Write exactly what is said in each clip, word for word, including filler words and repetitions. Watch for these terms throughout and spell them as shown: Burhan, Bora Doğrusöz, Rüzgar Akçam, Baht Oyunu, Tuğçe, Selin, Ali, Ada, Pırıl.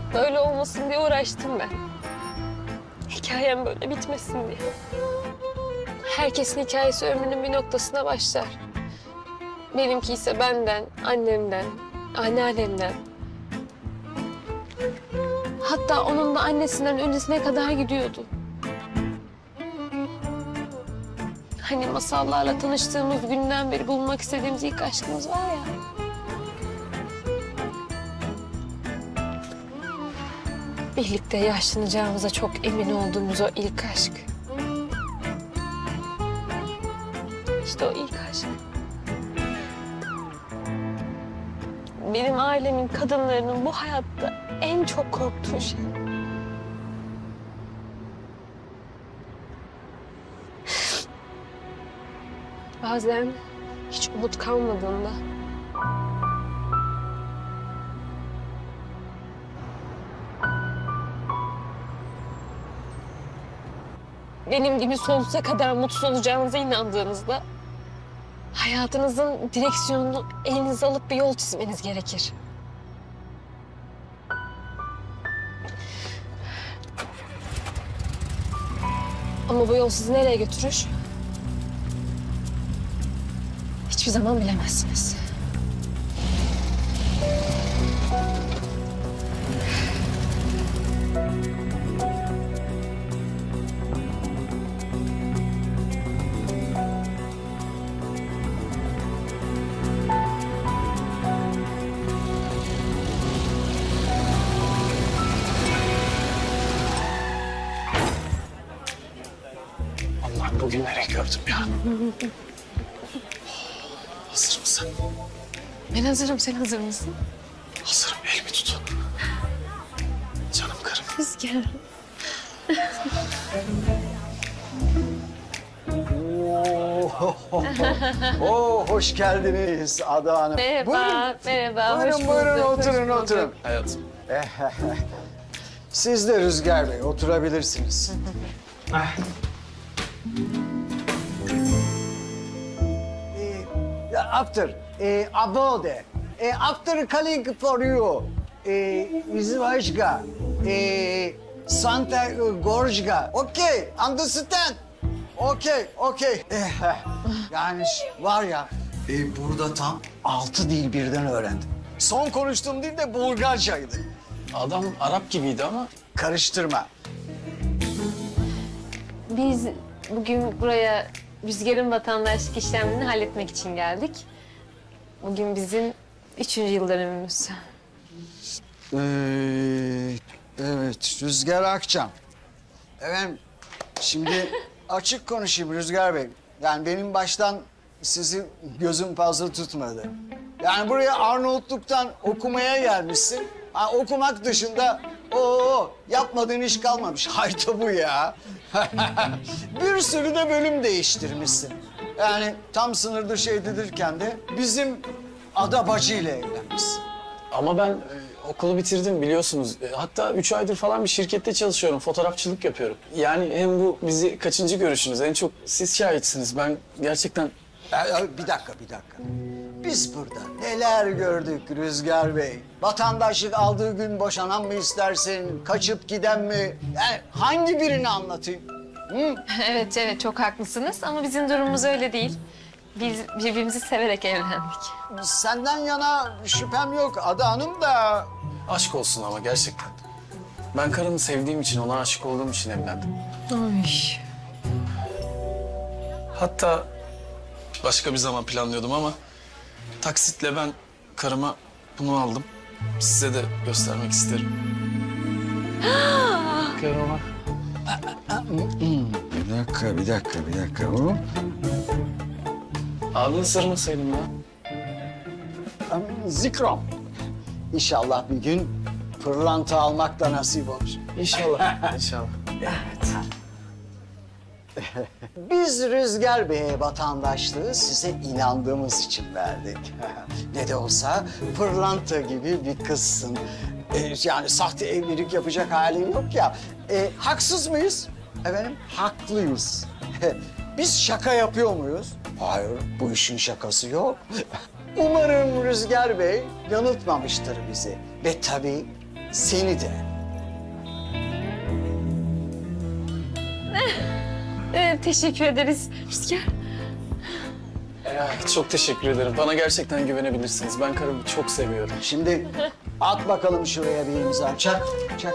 hep böyle olmasın diye uğraştım ben. Hikayem böyle bitmesin diye. Herkesin hikayesi ömrünün bir noktasına başlar. Benimki ise benden, annemden, anneannemden. Hatta onun da annesinden öncesine kadar gidiyordu. Hani masallarla tanıştığımız günden beri bulmak istediğimiz ilk aşkımız var ya. Birlikte yaşlanacağımıza çok emin olduğumuz o ilk aşk. İşte o ilk aşk. Benim ailemin kadınlarının bu hayatta en çok korktuğu şey. Bazen hiç umut kalmadığında... benim gibi sonsuza kadar mutsuz olacağınıza inandığınızda... hayatınızın direksiyonunu elinize alıp bir yol çizmeniz gerekir. Ama bu yol sizi nereye götürür? Hiçbir zaman bilemezsiniz. Allah'ım bugün nereye gördüm ya? Hazır mısın? Ben hazırım, sen hazır mısın? Hazırım, elimi tut. Canım karım. Rüzgar. Oh, oh, oh. Oh, hoş geldiniz Ada Hanım. Merhaba, buyurun. Merhaba. Buyurun, hoş buyurun, bulduk, oturun, hoş oturun. Hayatım. Siz de Rüzgar Bey, oturabilirsiniz. Ah. After, e, abode, e, after calling for you, e, Izvajga, e, Santa Gorjga, okay, understand, okay, okay. E, yani var ya, e, burada tam altı dil birden öğrendim. Son konuştuğum dil de Bulgarcaydı. Adam Arap gibiydi ama. Karıştırma. Biz bugün buraya... Rüzgar'ın vatandaşlık işlemini halletmek için geldik. Bugün bizim üçüncü yıl dönümümüz. Ee, evet, Rüzgar Akçam. Efendim, şimdi açık konuşayım Rüzgar Bey. Yani benim baştan sizi gözüm fazla tutmadı. Yani buraya Arnavutluk'tan okumaya gelmişsin. Ha, okumak dışında... Oo, yapmadığın iş kalmamış. Hayda bu ya. Bir sürü de bölüm değiştirmişsin. Yani tam sınırda şey dedirken de bizim Ada Bacı ile evlenmişsin. Ama ben e, okulu bitirdim biliyorsunuz. E, hatta üç aydır falan bir şirkette çalışıyorum. Fotoğrafçılık yapıyorum. Yani hem bu bizi kaçıncı görüşünüz? En çok siz şahitsiniz. Ben gerçekten... Bir dakika, bir dakika. Biz burada neler gördük Rüzgar Bey? Vatandaşlık aldığı gün boşanan mı istersin? Kaçıp giden mi? Yani hangi birini anlatayım? Hı? Evet, evet çok haklısınız ama bizim durumumuz öyle değil. Biz birbirimizi severek evlendik. Senden yana şüphem yok Ada Hanım da... Aşk olsun ama gerçekten. Ben karımı sevdiğim için, ona aşık olduğum için evlendim. Ay. Hatta... Başka bir zaman planlıyordum ama taksitle ben karıma bunu aldım. Size de göstermek isterim. Karıma. Bir dakika, bir dakika, bir dakika. Ağzını sarmasaydım ya. Zikrom. İnşallah bir gün pırlanta almak da nasip olur. İnşallah, inşallah. Evet. Biz Rüzgar Bey'e vatandaşlığı size inandığımız için verdik. Ne de olsa pırlanta gibi bir kızsın. Ee, yani sahte evlilik yapacak halin yok ya. Ee, haksız mıyız? Efendim, haklıyız. Biz şaka yapıyor muyuz? Hayır, bu işin şakası yok. Umarım Rüzgar Bey yanıltmamıştır bizi. Ve tabii seni de. Evet, teşekkür ederiz Rüzgar. Çok teşekkür ederim. Bana gerçekten güvenebilirsiniz. Ben karımı çok seviyorum. Şimdi at bakalım şuraya bir imza. Çak, çak.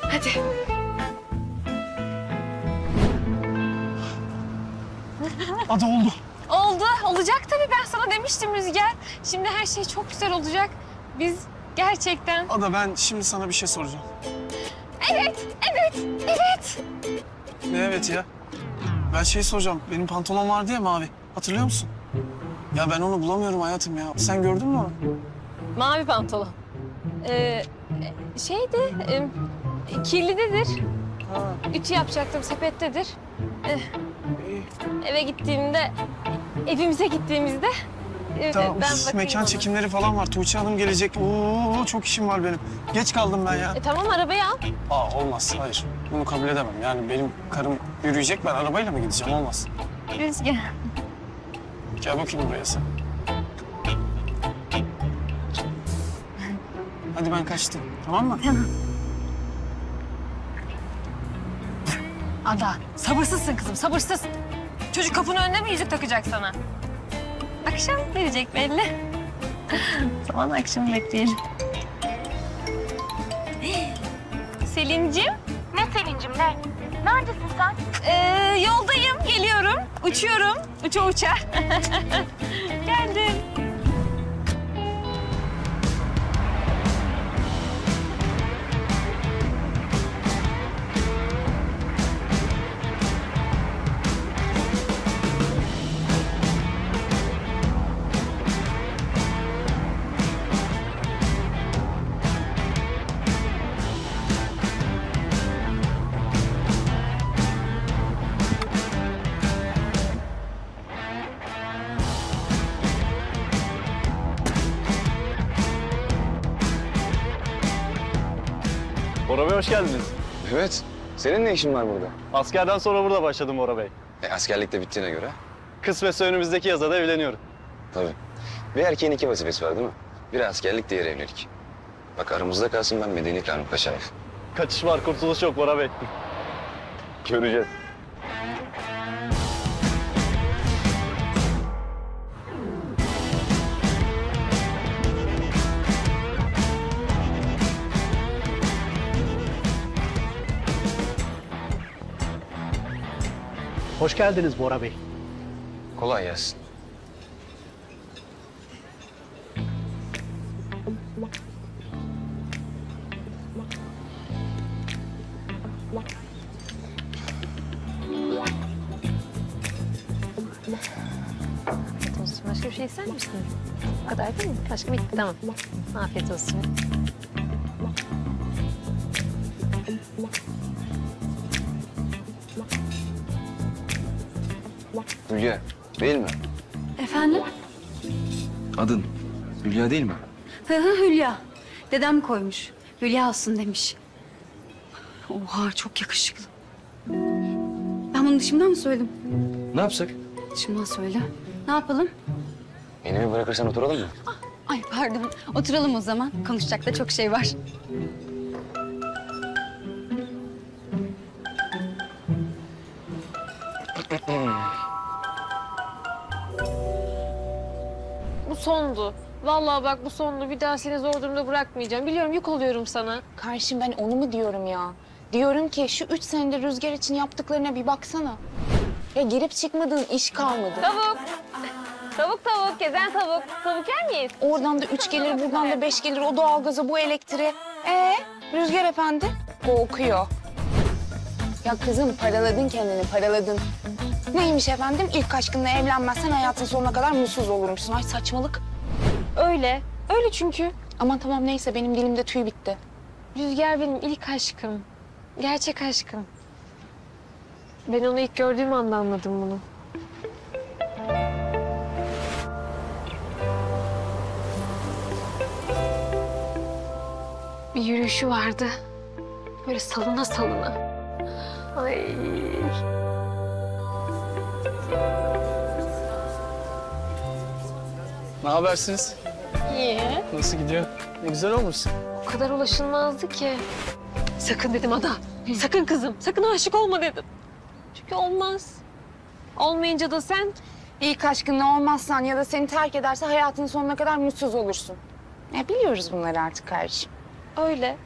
Hadi. Ada oldu. Oldu. Olacak tabii. Ben sana demiştim Rüzgar. Şimdi her şey çok güzel olacak. Biz gerçekten... Ada, ben şimdi sana bir şey soracağım. Evet, evet, evet. Ne evet ya? Ben şey soracağım. Benim pantolon vardı ya mavi. Hatırlıyor musun? Ya ben onu bulamıyorum hayatım ya. Sen gördün mü onu? Mavi pantolon. Ee, şeydi, e, kirlidedir. Ha. Ütü yapacaktım, sepettedir. Ee, eve gittiğimde, evimize gittiğimizde... E, tamam, ben bakayım mekan ona. Çekimleri falan var. Tuğçe Hanım gelecek. Oo, çok işim var benim. Geç kaldım ben ya. E, tamam, arabayı al. Aa, olmaz, hayır. Bunu kabul edemem. Yani benim karım yürüyecek, ben arabayla mı gideceğim? Olmaz. Rüzgar. Gel bakayım buraya sen. Hadi ben kaçtım, tamam mı? Tamam. Ada, sabırsızsın kızım, sabırsız. Çocuk kapının önüne mi yüzük takacak sana? Akşam verecek belli. Zaman akşam bekleyelim. Selin'cim. Ne Selin'cim, ne? Neredesin sen? Ee, yoldayım, geliyorum, uçuyorum. Uça uça. Geldim. Bora Bey, hoş geldiniz. Evet. Senin ne işin var burada? Askerden sonra burada başladım Bora Bey. E, askerlik de bittiğine göre? Kısmetse önümüzdeki yazda da evleniyorum. Tabii. Bir erkeğin iki vazifesi var değil mi? Biri askerlik, diğeri evlilik. Bak aramızda kalsın, ben medeni kanun kaşarım. Kaçış var, kurtuluş yok Bora Bey. Göreceğiz. Hoş geldiniz Bora Bey. Kolay gelsin. Afiyet olsun. Başka bir şey ister misin? Bu kadar değil mi? Başka bitti, tamam. Afiyet olsun. Hülya, değil mi? Efendim? Adın Hülya değil mi? Hı hı, Hülya. Dedem koymuş. Hülya olsun demiş. Oha, çok yakışıklı. Ben bunu dışımdan mı söyledim? Ne yapsak? Dışımdan söyle. Ne yapalım? Beni mi bırakırsan oturalım mı? Ay pardon. Oturalım o zaman. Konuşacak da çok şey var. Sondu. Vallahi bak bu sondu. Bir daha seni zor durumda bırakmayacağım. Biliyorum, yük oluyorum sana. Karşım, ben onu mu diyorum ya? Diyorum ki şu üç senedir Rüzgar için yaptıklarına bir baksana. Ya girip çıkmadığın iş kalmadı. Tavuk. Tavuk tavuk. Gezen tavuk. Tavuk yer miyiz? Oradan da üç gelir, buradan da beş gelir. O doğalgaza, bu elektriğe. Ee, Rüzgar efendi? Korkuyor. Ya kızım, paraladın kendini, paraladın. Neymiş efendim? İlk aşkınla evlenmezsen hayatın sonuna kadar mutsuz olurmuşsun. Ay saçmalık. Öyle. Öyle çünkü. Aman tamam neyse, benim dilimde tüy bitti. Rüzgar benim ilk aşkım. Gerçek aşkım. Ben onu ilk gördüğüm anda anladım bunu. Bir yürüyüşü vardı. Böyle salına salına. Ay. Ne habersiniz? İyi. Nasıl gidiyor? Ne güzel olmuşsun. O kadar ulaşılmazdı ki. Sakın dedim Ada. Sakın kızım. Sakın aşık olma dedim. Çünkü olmaz. Olmayınca da sen ilk aşkınla olmazsan ya da seni terk ederse hayatının sonuna kadar mutsuz olursun. Ya biliyoruz bunları artık kardeşim. Öyle.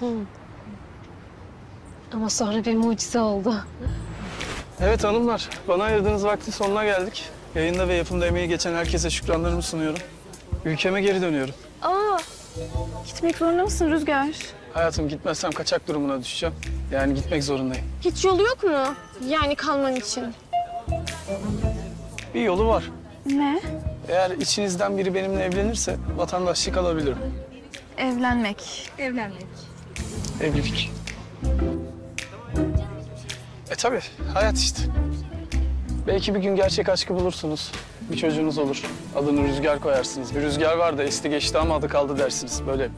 Hı. Ama sonra bir mucize oldu. Evet hanımlar, bana ayırdığınız vaktin sonuna geldik. Yayında ve yapımda emeği geçen herkese şükranlarımı sunuyorum. Ülkeme geri dönüyorum. Aa, gitmek zorunda mısın Rüzgar? Hayatım gitmezsem kaçak durumuna düşeceğim. Yani gitmek zorundayım. Hiç yolu yok mu? Yani kalman için. Bir yolu var. Ne? Eğer içinizden biri benimle evlenirse vatandaşlık alabilirim. Evlenmek. Evlenmek. Evlilik. E tabii, hayat işte. Belki bir gün gerçek aşkı bulursunuz. Bir çocuğunuz olur. Adını Rüzgar koyarsınız. Bir rüzgar var da esti geçti ama adı kaldı dersiniz. Böyle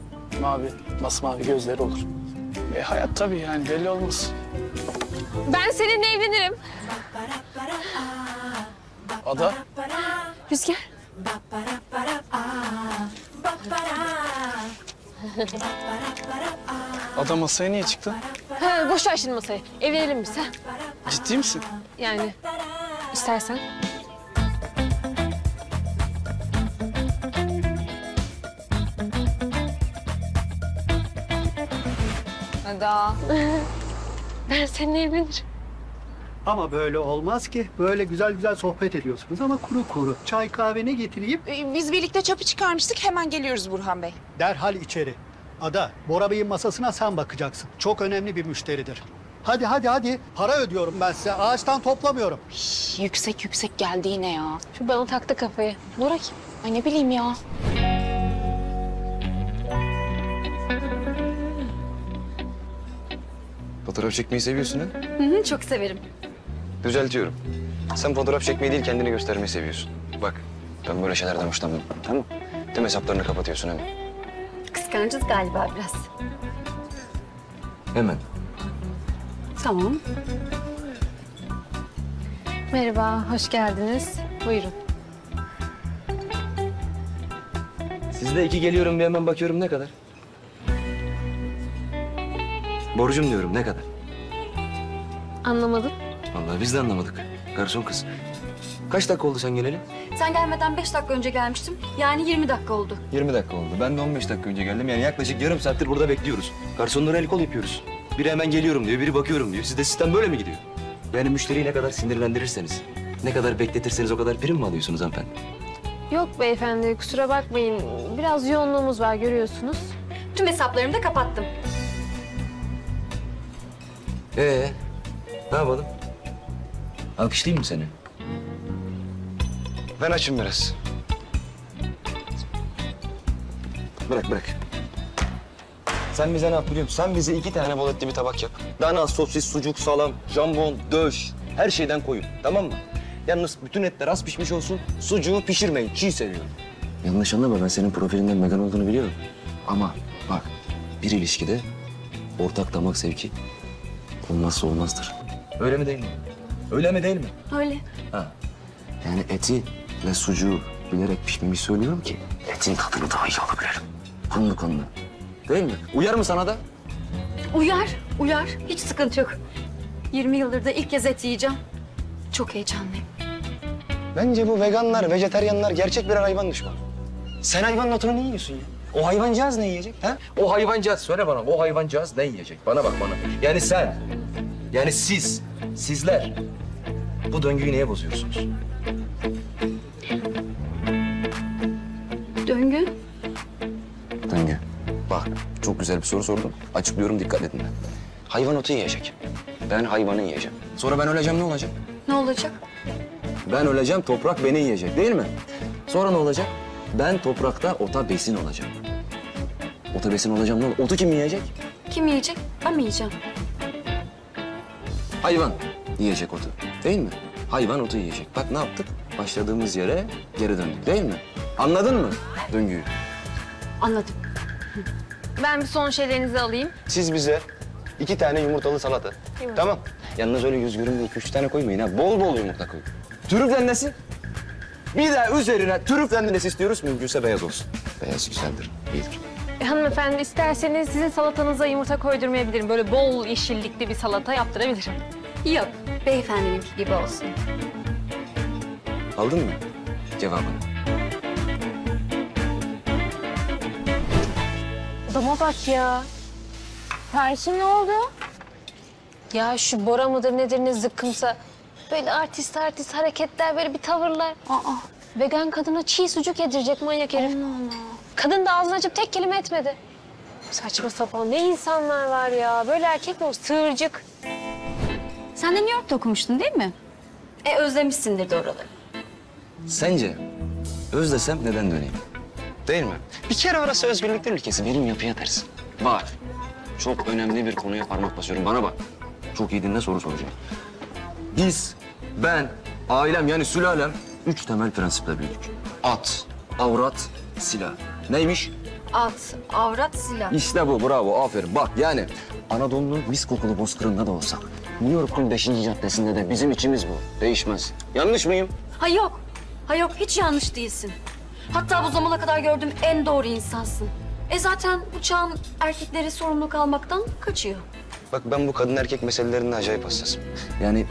mavi, masmavi gözleri olur. E hayat tabii yani belli olmaz. Ben seninle evlenirim. Ada. Rüzgar. Ada masaya niye çıktı? Ha, boş ver şimdi masayı. Evlenelim biz ha. Ciddi misin? Yani istersen. Ada. Ben seninle evlenirim. Ama böyle olmaz ki. Böyle güzel güzel sohbet ediyorsunuz ama kuru kuru. Çay kahve ne getireyim? Ee, biz birlikte çöpü çıkarmıştık. Hemen geliyoruz Burhan Bey. Derhal içeri. Ada, Bora Bey'in masasına sen bakacaksın. Çok önemli bir müşteridir. Hadi hadi hadi. Para ödüyorum ben size. Ağaçtan toplamıyorum. Şş, yüksek yüksek geldi yine ya. Şu bana taktı kafayı. Bora kim? Ay ne bileyim ya. Fotoğraf çekmeyi seviyorsun ha? Hı hı, çok severim. Düzeltiyorum. Sen fotoğraf çekmeyi değil, kendini göstermeyi seviyorsun. Bak, ben böyle şeylerden hoşlanmam, tamam mı? Tüm hesaplarını kapatıyorsun hemen. Kıskanacağız galiba biraz. Hemen. Tamam. Merhaba, hoş geldiniz. Buyurun. Sizde iki geliyorum, bir hemen bakıyorum ne kadar? Borcum diyorum, ne kadar? Anlamadım. Vallahi biz de anlamadık. Garson kız. Kaç dakika oldu sen geleli? Sen gelmeden beş dakika önce gelmiştim. Yani yirmi dakika oldu. Yirmi dakika oldu. Ben de on beş dakika önce geldim. Yani yaklaşık yarım saattir burada bekliyoruz. Garsonlara el kol yapıyoruz. Biri hemen geliyorum diyor, biri bakıyorum diyor. Sizde sistem böyle mi gidiyor? Yani müşteriyi ne kadar sinirlendirirseniz, ne kadar bekletirseniz o kadar prim mi alıyorsunuz hanımefendi? Yok beyefendi, kusura bakmayın. Biraz yoğunluğumuz var, görüyorsunuz. Tüm hesaplarımı da kapattım. Ee, ne yapalım? Alkışlayayım mı seni? Ben açım biraz. Bırak, bırak. Sen bize ne yap biliyor musun? Sen bize iki tane bol etli bir tabak yap. Dana, sosis, sucuk, salam, jambon, döş. Her şeyden koyun, tamam mı? Yalnız bütün etler az pişmiş olsun, sucuğu pişirmeyin. Çiğ seviyorum. Yanlış anlama, ben senin profilinden vegan olduğunu biliyorum. Ama bak, bir ilişkide ortak damak zevki olmazsa olmazdır. Öyle mi değil mi? Öyle mi değil mi? Öyle. Ha. Yani eti ve sucuğu bilerek pişmemi söylüyorum ki etin tadını daha iyi alabilirim. Konulu konulu. Değil mi? Uyar mı sana da? Uyar, uyar. Hiç sıkıntı yok. yirmi yıldır da ilk kez et yiyeceğim. Çok heyecanlıyım. Bence bu veganlar, vejeteryanlar gerçek bir hayvan düşmanı. Sen hayvanın otunu ne yiyorsun ya? O hayvancağız ne yiyecek? Ha? O hayvancağız, söyle bana. O hayvancağız ne yiyecek? Bana bak bana. Yani sen, yani siz, sizler bu döngüyü neye bozuyorsunuz? Döngü? Döngü. Bak, çok güzel bir soru sordun. Açıklıyorum, dikkat edin. Hayvan otu yiyecek. Ben hayvanı yiyeceğim. Sonra ben öleceğim, ne olacak? Ne olacak? Ben öleceğim, toprak beni yiyecek, değil mi? Sonra ne olacak? Ben toprakta ota besin olacağım. Ota besin olacağım, ne olacak? Otu kim yiyecek? Kim yiyecek? Ben mi yiyeceğim? Hayvan yiyecek otu, değil mi? Hayvan otu yiyecek. Bak ne yaptık? Başladığımız yere geri döndük, değil mi? Anladın mı döngüyü? Anladım. Ben bir son şeylerinizi alayım. Siz bize iki tane yumurtalı salata. Yumurta. Tamam. Yalnız öyle yüz görümde iki üç tane koymayın ha. Bol bol yumurta koyun. Trüflenmesi. Bir de üzerine trüflenmesi istiyoruz. Mümkünse beyaz olsun. Beyaz güzeldir, iyidir. E, hanımefendi isterseniz sizin salatanıza yumurta koydurmayabilirim. Böyle bol yeşillikli bir salata yaptırabilirim. Yok, beyefendininki gibi olsun. Aldın mı cevabını? Adama bak ya. Perşin ne oldu? Ya şu Bora mıdır nedir ne zıkkımsa. Böyle artist artist hareketler, böyle bir tavırlar. Aa, vegan kadına çiğ sucuk yedirecek manyak herif. Allah Allah. Kadın da ağzını açıp tek kelime etmedi. Saçma sapan ne insanlar var ya. Böyle erkek mi o? Sığırcık. Sen de New York'ta okumuştun değil mi? E özlemişsindir de oraları. Sence özlesem neden döneyim? Değil mi? Bir kere orası özgürlükler ülkesi. Benim yapıya ters. Bak, çok önemli bir konuya parmak basıyorum. Bana bak. Çok iyi dinle, soru soracağım. Biz, ben, ailem yani sülalem üç temel prensiple büyüdük. At, avrat, silah. Neymiş? At, avrat, silah. İşte bu, bravo, aferin. Bak yani Anadolu'nun mis kokulu bozkırında da olsak, New York'un beşinci caddesinde de bizim içimiz bu. Değişmez. Yanlış mıyım? Ha yok, ha yok, hiç yanlış değilsin. Hatta bu zamana kadar gördüğüm en doğru insansın. E zaten bu çağın erkekleri sorumluluk almaktan kaçıyor. Bak ben bu kadın erkek meselelerinde acayip hassasım. Yani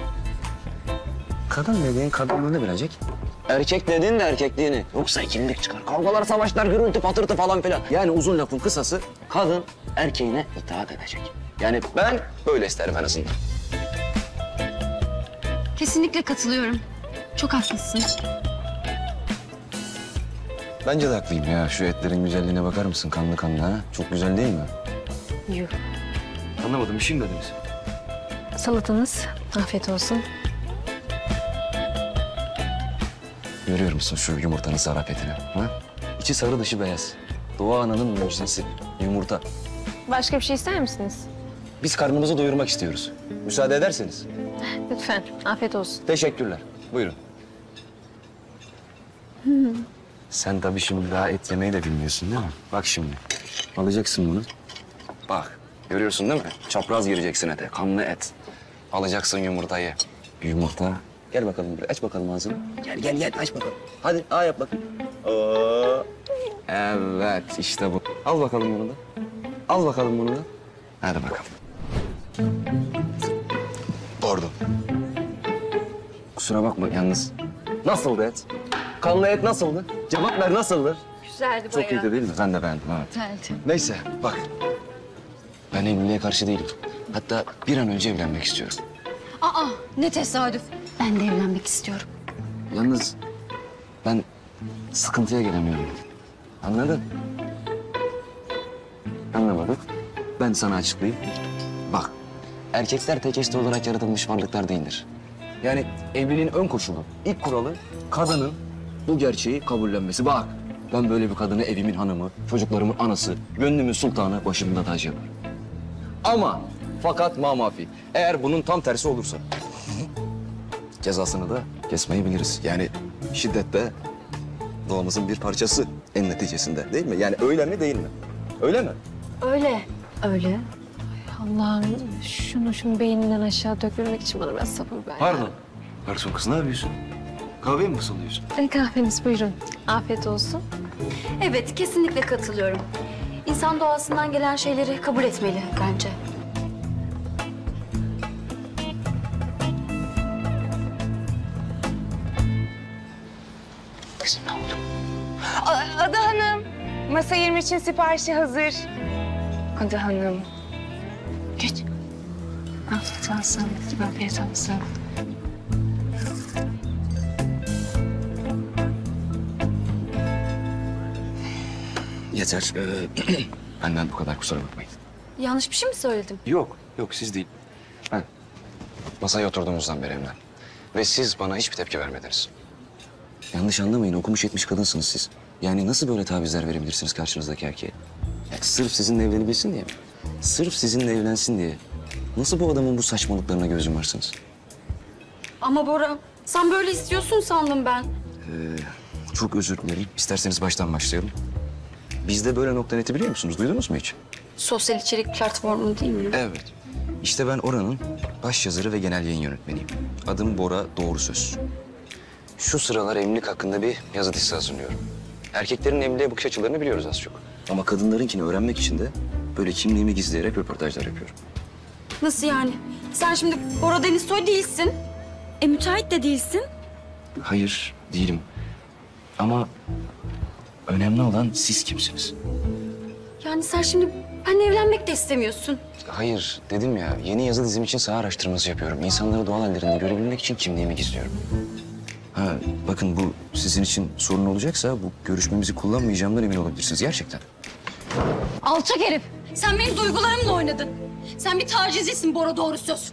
kadın dediğin kadınlığını bilecek. Erkek dediğin de erkekliğini. Yoksa ikilik çıkar. Kavgalar, savaşlar, gürültü, patırtı falan filan. Yani uzun lafın kısası kadın erkeğine itaat edecek. Yani ben böyle isterim en azından. Kesinlikle katılıyorum. Çok haklısın. Bence de haklıyım ya. Şu etlerin güzelliğine bakar mısın? Kanlı kanlı ha? Çok güzel değil mi? Yok. Anlamadım. Bir şey mi dediniz? Salatanız. Afiyet olsun. Görüyor musun şu yumurtanın zarafetini? Ha? İçi sarı dışı beyaz. Doğa ananın mucizesi. Yumurta. Başka bir şey ister misiniz? Biz karnımızı doyurmak istiyoruz. Müsaade ederseniz. Lütfen. Afiyet olsun. Teşekkürler. Buyurun. Hmm. Sen tabii şimdi daha et yemeyi de bilmiyorsun değil mi? Bak şimdi. Alacaksın bunu. Bak. Görüyorsun değil mi? Çapraz gireceksin ete. Kanlı et. Alacaksın yumurtayı. Yumurta. Gel bakalım buraya. Aç bakalım ağzını. Gel gel gel. Aç bakalım. Hadi. Aa yap bakayım. Oo. Evet. İşte bu. Al bakalım bunu da. Al bakalım bunu da. Hadi bakalım. Pardon. Kusura bakma yalnız. Nasıldı et? Kanlı et nasıldı? Cevap ver nasıldı? Güzeldi bayağı. Çok iyiydi değil mi? Ben de beğendim. Evet. Güzeldi. Neyse bak. Ben evliliğe karşı değilim. Hatta bir an önce evlenmek istiyorum. Aa ne tesadüf. Ben de evlenmek istiyorum. Yalnız ben sıkıntıya gelemiyorum. Anladın? Anlamadık. Ben sana açıklayayım. Bak erkekler tek eşli olarak yaratılmış varlıklar değildir. Yani evliliğin ön koşulu, ilk kuralı kadının bu gerçeği kabullenmesi. Bak ben böyle bir kadını evimin hanımı, çocuklarımın anası, gönlümün sultanı başımda tac yaparım. Ama fakat mamafi. Eğer bunun tam tersi olursa cezasını da kesmeyi biliriz. Yani şiddet de doğamızın bir parçası en neticesinde değil mi? Yani öyle mi değil mi? Öyle mi? Öyle. Öyle. Ay Allah'ım şunu şunun beyninden aşağı dökülmek için bana biraz sabır ver. Pardon. Garson kız ne yapıyorsun? Kahveye mi fısıldıyorsun? E, kahveniz buyurun. Afiyet olsun. Evet kesinlikle katılıyorum. İnsan doğasından gelen şeyleri kabul etmeli bence. Kızım ne oldu? A- Ada Hanım, masa yirmi için siparişi hazır. Ada Hanım. Geç. Afiyet olsun. Afiyet olsun. Yeter. Ee, benden bu kadar kusura bakmayın. Yanlış bir şey mi söyledim? Yok, yok siz değil. Ben masaya oturduğumuzdan beri evlen. Ve siz bana hiçbir tepki vermediniz. Yanlış anlamayın, okumuş yetmiş kadınsınız siz. Yani nasıl böyle tavizler verebilirsiniz karşınızdaki erkeğe? Yani sırf sizinle evlenebilsin diye mi? Sırf sizinle evlensin diye. Nasıl bu adamın bu saçmalıklarına göz yumarsınız? Ama Bora, sen böyle istiyorsun sandım ben. Ee, çok özür dilerim. İsterseniz baştan başlayalım. Bizde böyle nokta neti biliyor musunuz? Duydunuz mu hiç? Sosyal içerik platformu değil mi? Evet. İşte ben oranın başyazarı ve genel yayın yönetmeniyim. Adım Bora Doğrusöz. Şu sıralar evlilik hakkında bir yazı dizisi hazırlıyorum. Erkeklerin evliliğe bakış açılarını biliyoruz az çok. Ama kadınlarınkini öğrenmek için de böyle kimliğimi gizleyerek röportajlar yapıyorum. Nasıl yani? Sen şimdi Bora Denizsoy değilsin. E müteahhit de değilsin. Hayır, değilim. Ama önemli olan siz kimsiniz? Yani sen şimdi benimle evlenmek de istemiyorsun. Hayır, dedim ya. Yeni yazı dizim için saha araştırması yapıyorum. İnsanları doğal hallerinde görebilmek için kimliğimi gizliyorum. Ha, bakın bu sizin için sorun olacaksa bu görüşmemizi kullanmayacağımdan emin olabilirsiniz gerçekten. Alçak herif! Sen benim duygularımla oynadın. Sen bir tacizcisin Bora Doğrusöz.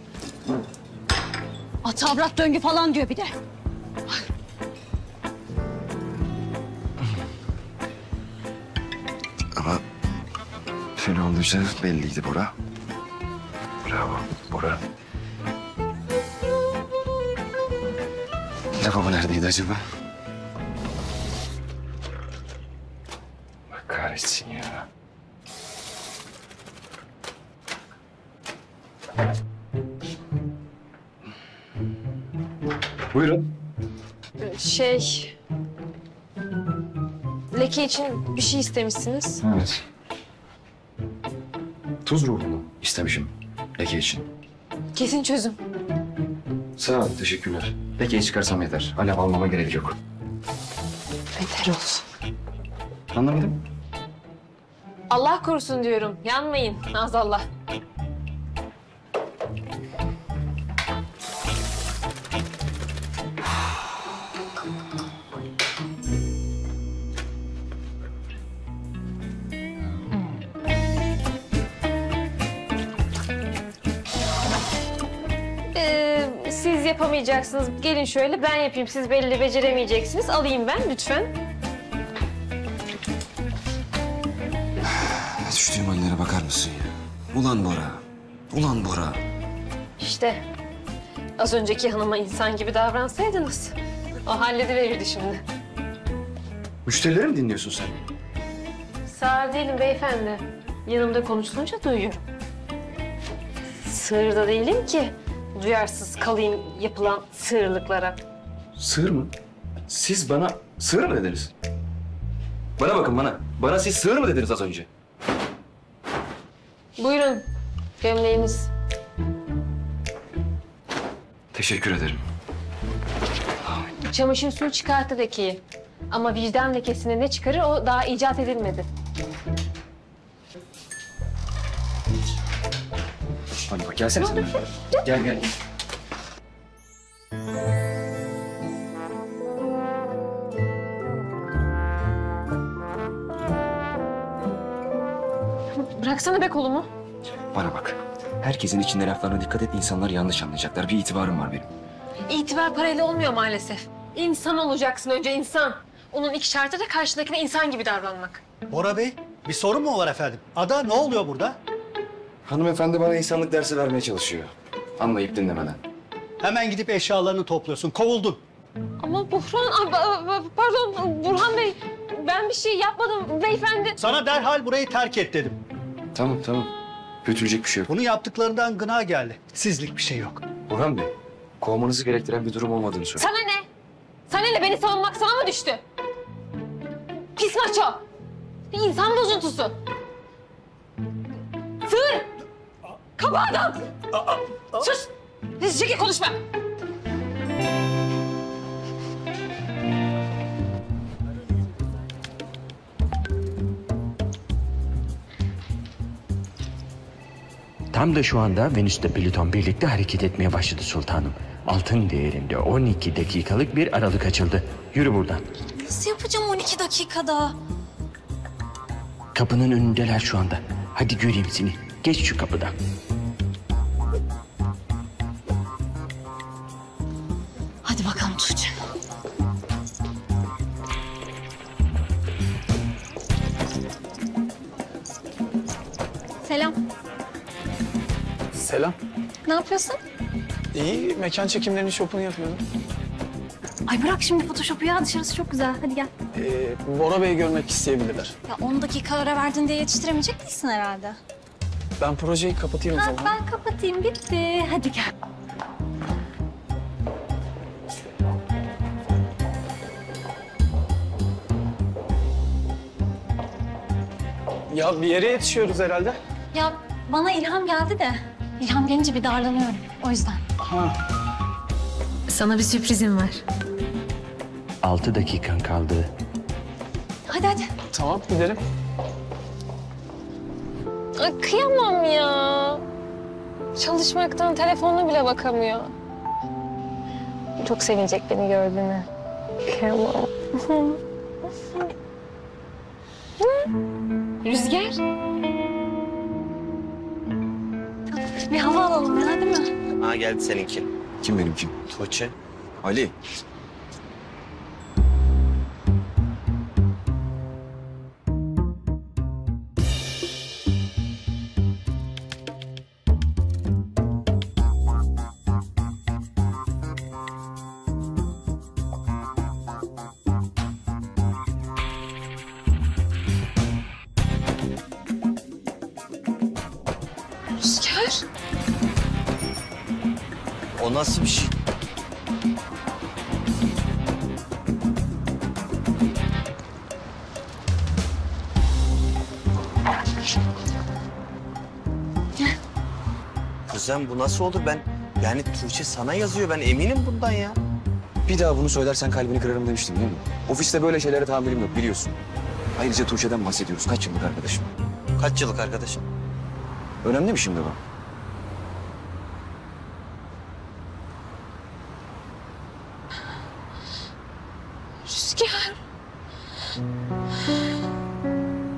Ata avrat döngü falan diyor bir de. Ama fena olacağı belliydi Bora. Bravo Bora. Lavabo neredeydi acaba? Bak kahretsin ya. Buyurun. Şey... Leke için bir şey istemişsiniz. Evet. Tuz ruhunu istemişim leke için. Kesin çözüm. Sağ ol, teşekkürler. Lekeyi çıkarsam yeter. Alev almama gerek yok. Yeter olsun. Anlamadım. Allah korusun diyorum. Yanmayın. Nazallah. Yapamayacaksınız. Gelin şöyle ben yapayım. Siz belli beceremeyeceksiniz. Alayım ben lütfen. Düştüğüm hallere bakar mısın ya? Ulan Bora. Ulan Bora. İşte az önceki hanıma insan gibi davransaydınız o hallediverirdi şimdi. Müşterileri mi dinliyorsun sen? Sağır değilim beyefendi. Yanımda konuşulunca duyuyorum. Sığır da değilim ki. Duyarsız kalayım yapılan sığırlıklara. Sığır mı? Siz bana sığır mı dediniz? Bana bakın bana. Bana siz sığır mı dediniz az önce? Buyurun. Gömleğiniz. Teşekkür ederim. Çamaşır suyu çıkarttı lekeyi. Ama vicdan lekesine ne çıkarır o daha icat edilmedi. Hadi bak gelsene sen. Gel gel. Bıraksana be kolumu. Bana bak. Herkesin içinde laflarına dikkat et. İnsanlar yanlış anlayacaklar. Bir itibarım var benim. İtibar parayla olmuyor maalesef. İnsan olacaksın önce insan. Onun iki şartı da karşıdakine insan gibi davranmak. Bora Bey bir sorun mu var efendim? Ada ne oluyor burada? Hanımefendi bana insanlık dersi vermeye çalışıyor. Anlayıp dinlemeden. Hemen gidip eşyalarını topluyorsun. Kovuldun. Ama Burhan... Pardon Burhan Bey. Ben bir şey yapmadım beyefendi. Sana derhal burayı terk et dedim. Tamam tamam. Kötülecek bir şey yok. Bunu yaptıklarından gına geldi. Sizlik bir şey yok. Burhan Bey, kovmanızı gerektiren bir durum olmadığını söyle. Sana ne? Sana ne? Beni savunmak sana mı düştü? Pis maço. Bir insan bozuntusu. Sığır! Kaba adam! Aa, aa. Sus! Çekil konuşma! Tam da şu anda Venüs'te Plüton birlikte hareket etmeye başladı sultanım. Altın değerinde on iki dakikalık bir aralık açıldı. Yürü buradan. Nasıl yapacağım on iki dakikada? Kapının önündeler şu anda. Hadi göreyim seni. Geç şu kapıdan. Hadi bakalım Tuğçe. Selam. Selam. Ne yapıyorsun? İyi, mekan çekimlerinin şopunu yapıyorum. Ay bırak şimdi Photoshop'u ya, dışarısı çok güzel. Hadi gel. Ee, Bora Bey'i görmek isteyebilirler. Ya on dakika ara verdin diye yetiştiremeyecek değilsin herhalde. Ben projeyi kapatayım ha, o zaman. Ben kapatayım, bitti. Hadi gel. Ya bir yere yetişiyoruz herhalde. Ya bana ilham geldi de. İlham gelince bir darlanıyorum. O yüzden. Aha. Sana bir sürprizim var. Altı dakikan kaldı. Hadi hadi. Tamam gidelim. Ay, kıyamam ya. Çalışmaktan telefonuna bile bakamıyor. Çok sevinecek beni gördüğüne. Kıyamam. Rüzgar. Bir hava alalım ya, değil mi? Ha geldi seninki. Kim benim kim? Tuğçe. Ali. O nasıl bir şey? Kuzen bu nasıl olur? Ben yani Tuğçe sana yazıyor. Ben eminim bundan ya. Bir daha bunu söylersen kalbini kırarım demiştim değil mi? Ofiste böyle şeylere tahammülüm yok biliyorsun. Ayrıca Tuğçe'den bahsediyoruz. Kaç yıllık arkadaşım? Kaç yıllık arkadaşım? Önemli mi şimdi bu? Rüzgar.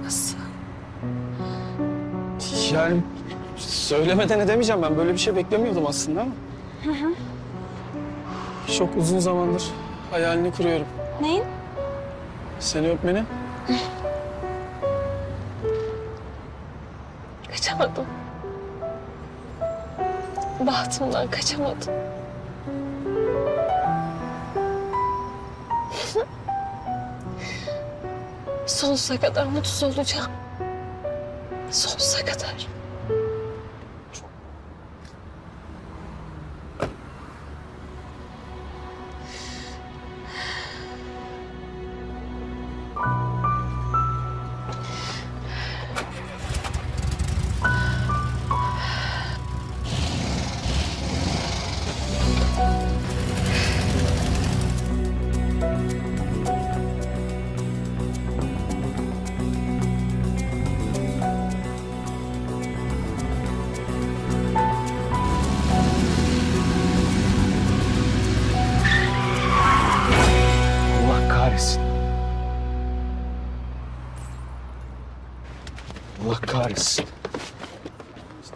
Nasıl? Yani söylemeden edemeyeceğim ben. Böyle bir şey beklemiyordum aslında ama. Hı hı. Çok uzun zamandır hayalini kuruyorum. Neyin? Seni öpmeni. Kaçamadım. Bahtımdan kaçamadım. Sonsuza kadar mutsuz olacağım. Sonsuza kadar. Allah kahretsin.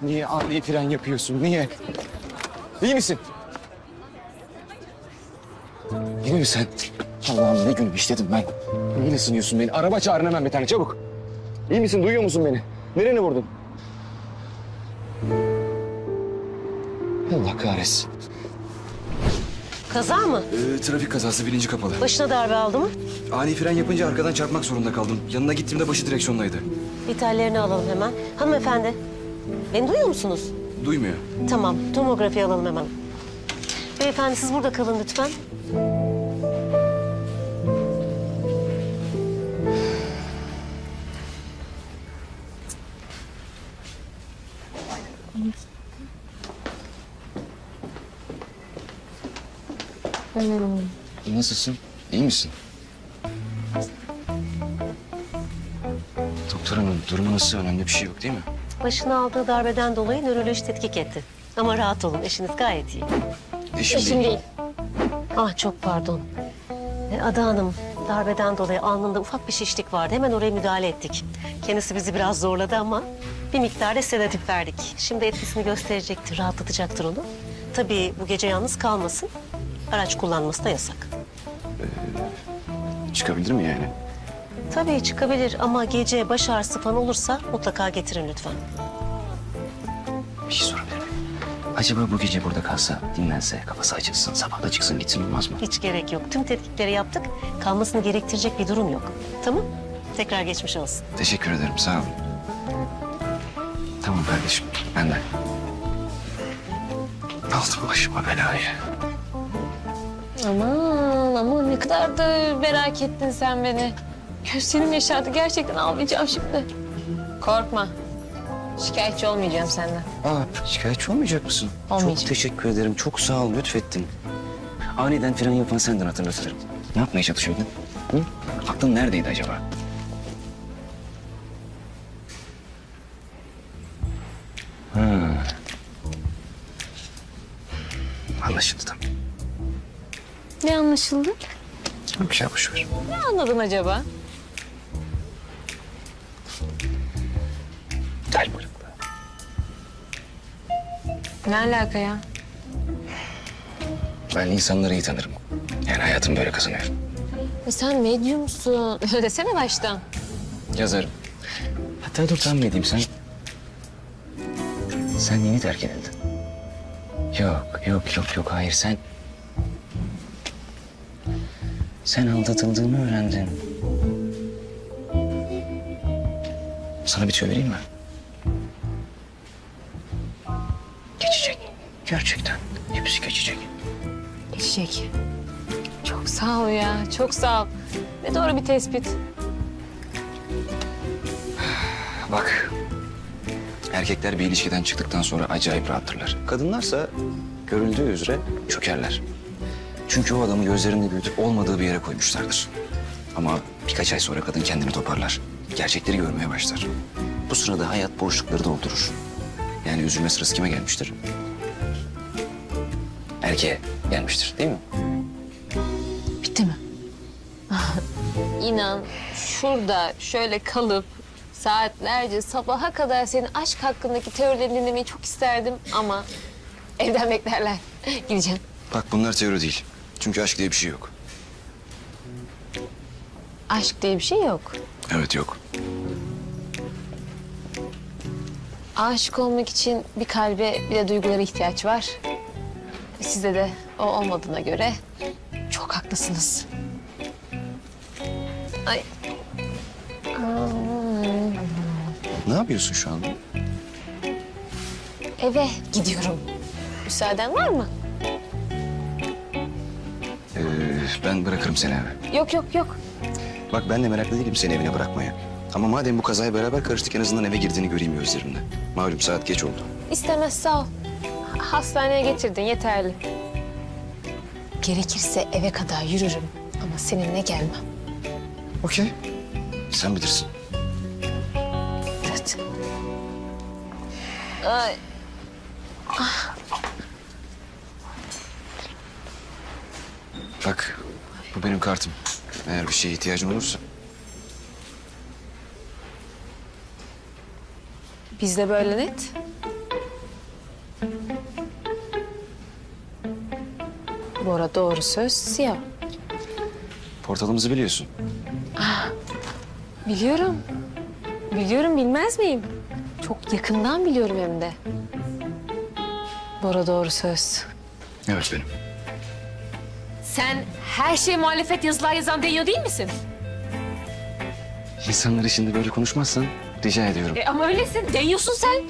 Niye ani fren yapıyorsun? Niye? İyi misin? İyi mi sen? Allah'ım ne günüm işledim ben. Niye ısınıyorsun beni? Araba çağırın hemen bir tane çabuk. İyi misin? Duyuyor musun beni? Nereni vurdun? Allah kahretsin. Kaza mı? Ee, trafik kazası, bilinci kapalı. Başına darbe aldı mı? Ani fren yapınca arkadan çarpmak zorunda kaldım. Yanına gittiğimde başı direksiyondaydı. Vitallerini alalım hemen. Hanımefendi, beni duyuyor musunuz? Duymuyor. Tamam, tomografi alalım hemen. Beyefendi siz burada kalın lütfen. Nasılsın? İyi misin? Doktor hanım, durumu nasıl? Önemli bir şey yok değil mi? Başına aldığı darbeden dolayı nöroloji tetkik etti. Ama rahat olun, eşiniz gayet iyi. Eşim, Eşim değil. değil. Ah çok pardon. Ada Hanım, darbeden dolayı alnında ufak bir şişlik vardı. Hemen oraya müdahale ettik. Kendisi bizi biraz zorladı ama bir miktarda sedatif verdik. Şimdi etkisini gösterecektir, rahatlatacaktır onu. Tabii bu gece yalnız kalmasın. Araç kullanması da yasak. Ee, çıkabilir mi yani? Tabii çıkabilir ama gece baş ağrısı falan olursa mutlaka getirin lütfen. Bir şey sorabilir miyim? Acaba bu gece burada kalsa, dinlense, kafası açılsın, sabah da çıksın gitsin olmaz mı? Hiç gerek yok. Tüm tetkikleri yaptık. Kalmasını gerektirecek bir durum yok. Tamam? Tekrar geçmiş olsun. Teşekkür ederim. Sağ olun. Tamam kardeşim. Benden. Aldım başıma belayı. Aman aman ne kadar da merak ettin sen beni. Gözlerim yaşardı. Gerçekten ağlayacağım şimdi. Korkma. Şikayetçi olmayacağım senden. Aa, şikayetçi olmayacak mısın? Olmayacağım. Çok teşekkür ederim. Çok sağ ol. Lütfettin. Aniden fren yapan senden hatırlatırım. Ne yapmaya çalışıyordun? Hı? Aklın neredeydi acaba? Ha. Anlaşıldı tamam. Ne anlaşıldı? Bir şey boş ver. Ne anladın acaba? Gel buraya. Ne alaka ya? Ben insanları iyi tanırım. Yani hayatım böyle kazanıyor. E sen medyumsun. Desene baştan. Yazarım. Hatta dur tahmin edeyim sen. Sen yeni terk edildin. Yok, yok, yok, yok. Hayır sen... Sen aldatıldığını öğrendin. Sana bir şey vereyim mi? Geçecek. Gerçekten. Hepsi geçecek. Geçecek. Çok sağ ol ya. Çok sağ ol. Ve doğru bir tespit. Bak. Erkekler bir ilişkiden çıktıktan sonra acayip rahattırlar. Kadınlarsa görüldüğü üzere çökerler. Çünkü o adamı gözlerinde büyütüp olmadığı bir yere koymuşlardır. Ama birkaç ay sonra kadın kendini toparlar. Gerçekleri görmeye başlar. Bu sırada hayat boşlukları doldurur. Yani üzülme sırası kime gelmiştir? Erkeğe gelmiştir değil mi? Bitti mi? İnan şurada şöyle kalıp saatlerce sabaha kadar senin aşk hakkındaki teorilerini dinlemeyi çok isterdim ama evden beklerler. Gideceğim. Bak bunlar teori değil. Çünkü aşk diye bir şey yok. Aşk diye bir şey yok. Evet yok. Aşık olmak için bir kalbe bir de duygulara ihtiyaç var. Sizde de o olmadığına göre çok haklısınız. Ay. Ne yapıyorsun şu anda? Eve gidiyorum. Müsaaden var mı? Ee, ben bırakırım seni eve. Yok yok yok. Bak ben de meraklı değilim seni evine bırakmaya. Ama madem bu kazaya beraber karıştık en azından eve girdiğini göreyim gözlerimle. Malum saat geç oldu. İstemez sağ ol. Hastaneye getirdin yeterli. Gerekirse eve kadar yürürüm ama seninle gelmem. Okey. Sen bilirsin. Evet. Ay. Ah. Bak bu benim kartım. Eğer bir şeye ihtiyacın olursa. Bizde böyle net. Bora Doğrusöz siyah. Portalımızı biliyorsun. Ah, biliyorum. Biliyorum bilmez miyim? Çok yakından biliyorum hem de. Bora Doğrusöz. Evet benim. Sen her şeye muhalefet yazılar yazan deniyor değil misin? İnsanlara şimdi böyle konuşmazsan rica ediyorum. E ama öylesin. Deniyorsun sen.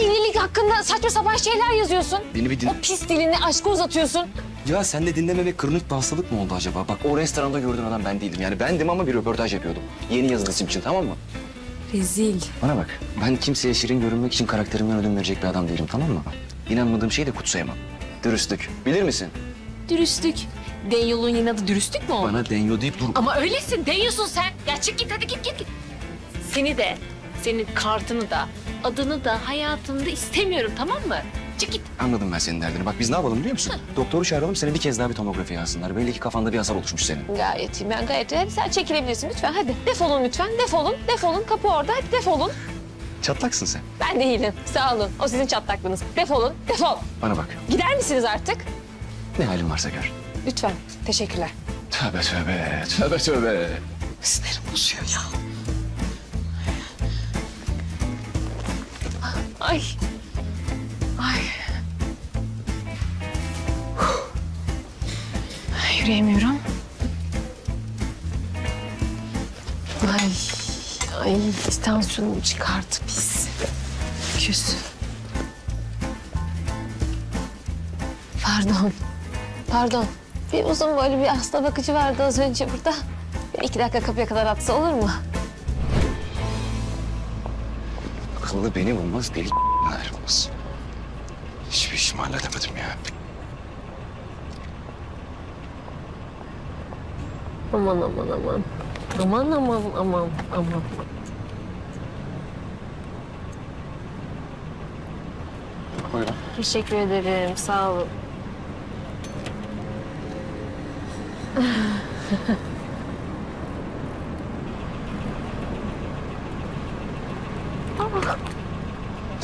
Evlilik hakkında saçma sapan şeyler yazıyorsun. Beni bir din... O pis dilini aşka uzatıyorsun. Ya sen de dinlememek kronik bir hastalık mı oldu acaba? Bak o restoranda gördüğün adam ben değildim. Yani bendim ama bir röportaj yapıyordum. Yeni yazılı isim için tamam mı? Rezil. Bana bak ben kimseye şirin görünmek için karakterimden ödün verecek bir adam değilim tamam mı? İnanmadığım şeyi de kutsayamam. Dürüstlük. Bilir misin? Dürüstlük. Denyo'nun yeni adı dürüstlük mü o? Bana Denyo deyip durma. Ama öylesin. Denyo'sun sen. Ya çık git hadi git git git. Seni de, senin kartını da, adını da, hayatını da istemiyorum tamam mı? Çık git. Anladım ben senin derdini. Bak biz ne yapalım biliyor musun? Hı. Doktoru çağıralım seni bir kez daha bir tomografi yazsınlar. Belli ki kafanda bir hasar oluşmuş senin. Gayet iyi ben gayet iyi. Sen çekilebilirsin lütfen hadi. Defolun lütfen defolun defolun kapı orada hadi defolun. Çatlaksın sen. Ben değilim sağ olun. O sizin çatlaklığınız. Defolun defol. Bana bak. Gider misiniz artık? Ne halin varsa gör. Lütfen teşekkürler. Tövbe tövbe tövbe tövbe. Sinirim bozuyor ya. Ay. Ay. Ay yürüyemiyorum. Ay. Ay tansiyonumu çıkarttı pis. Küs. Pardon. Pardon. Bir uzun böyle bir hasta bakıcı vardı az önce burada. Bir iki dakika kapıya kadar atsa olur mu? akıllı beni bulmaz, deli ayrılmaz. Hiçbir işimi halledemedim ya. Aman aman aman. Aman aman aman aman. Buyurun. Teşekkür ederim, sağ olun.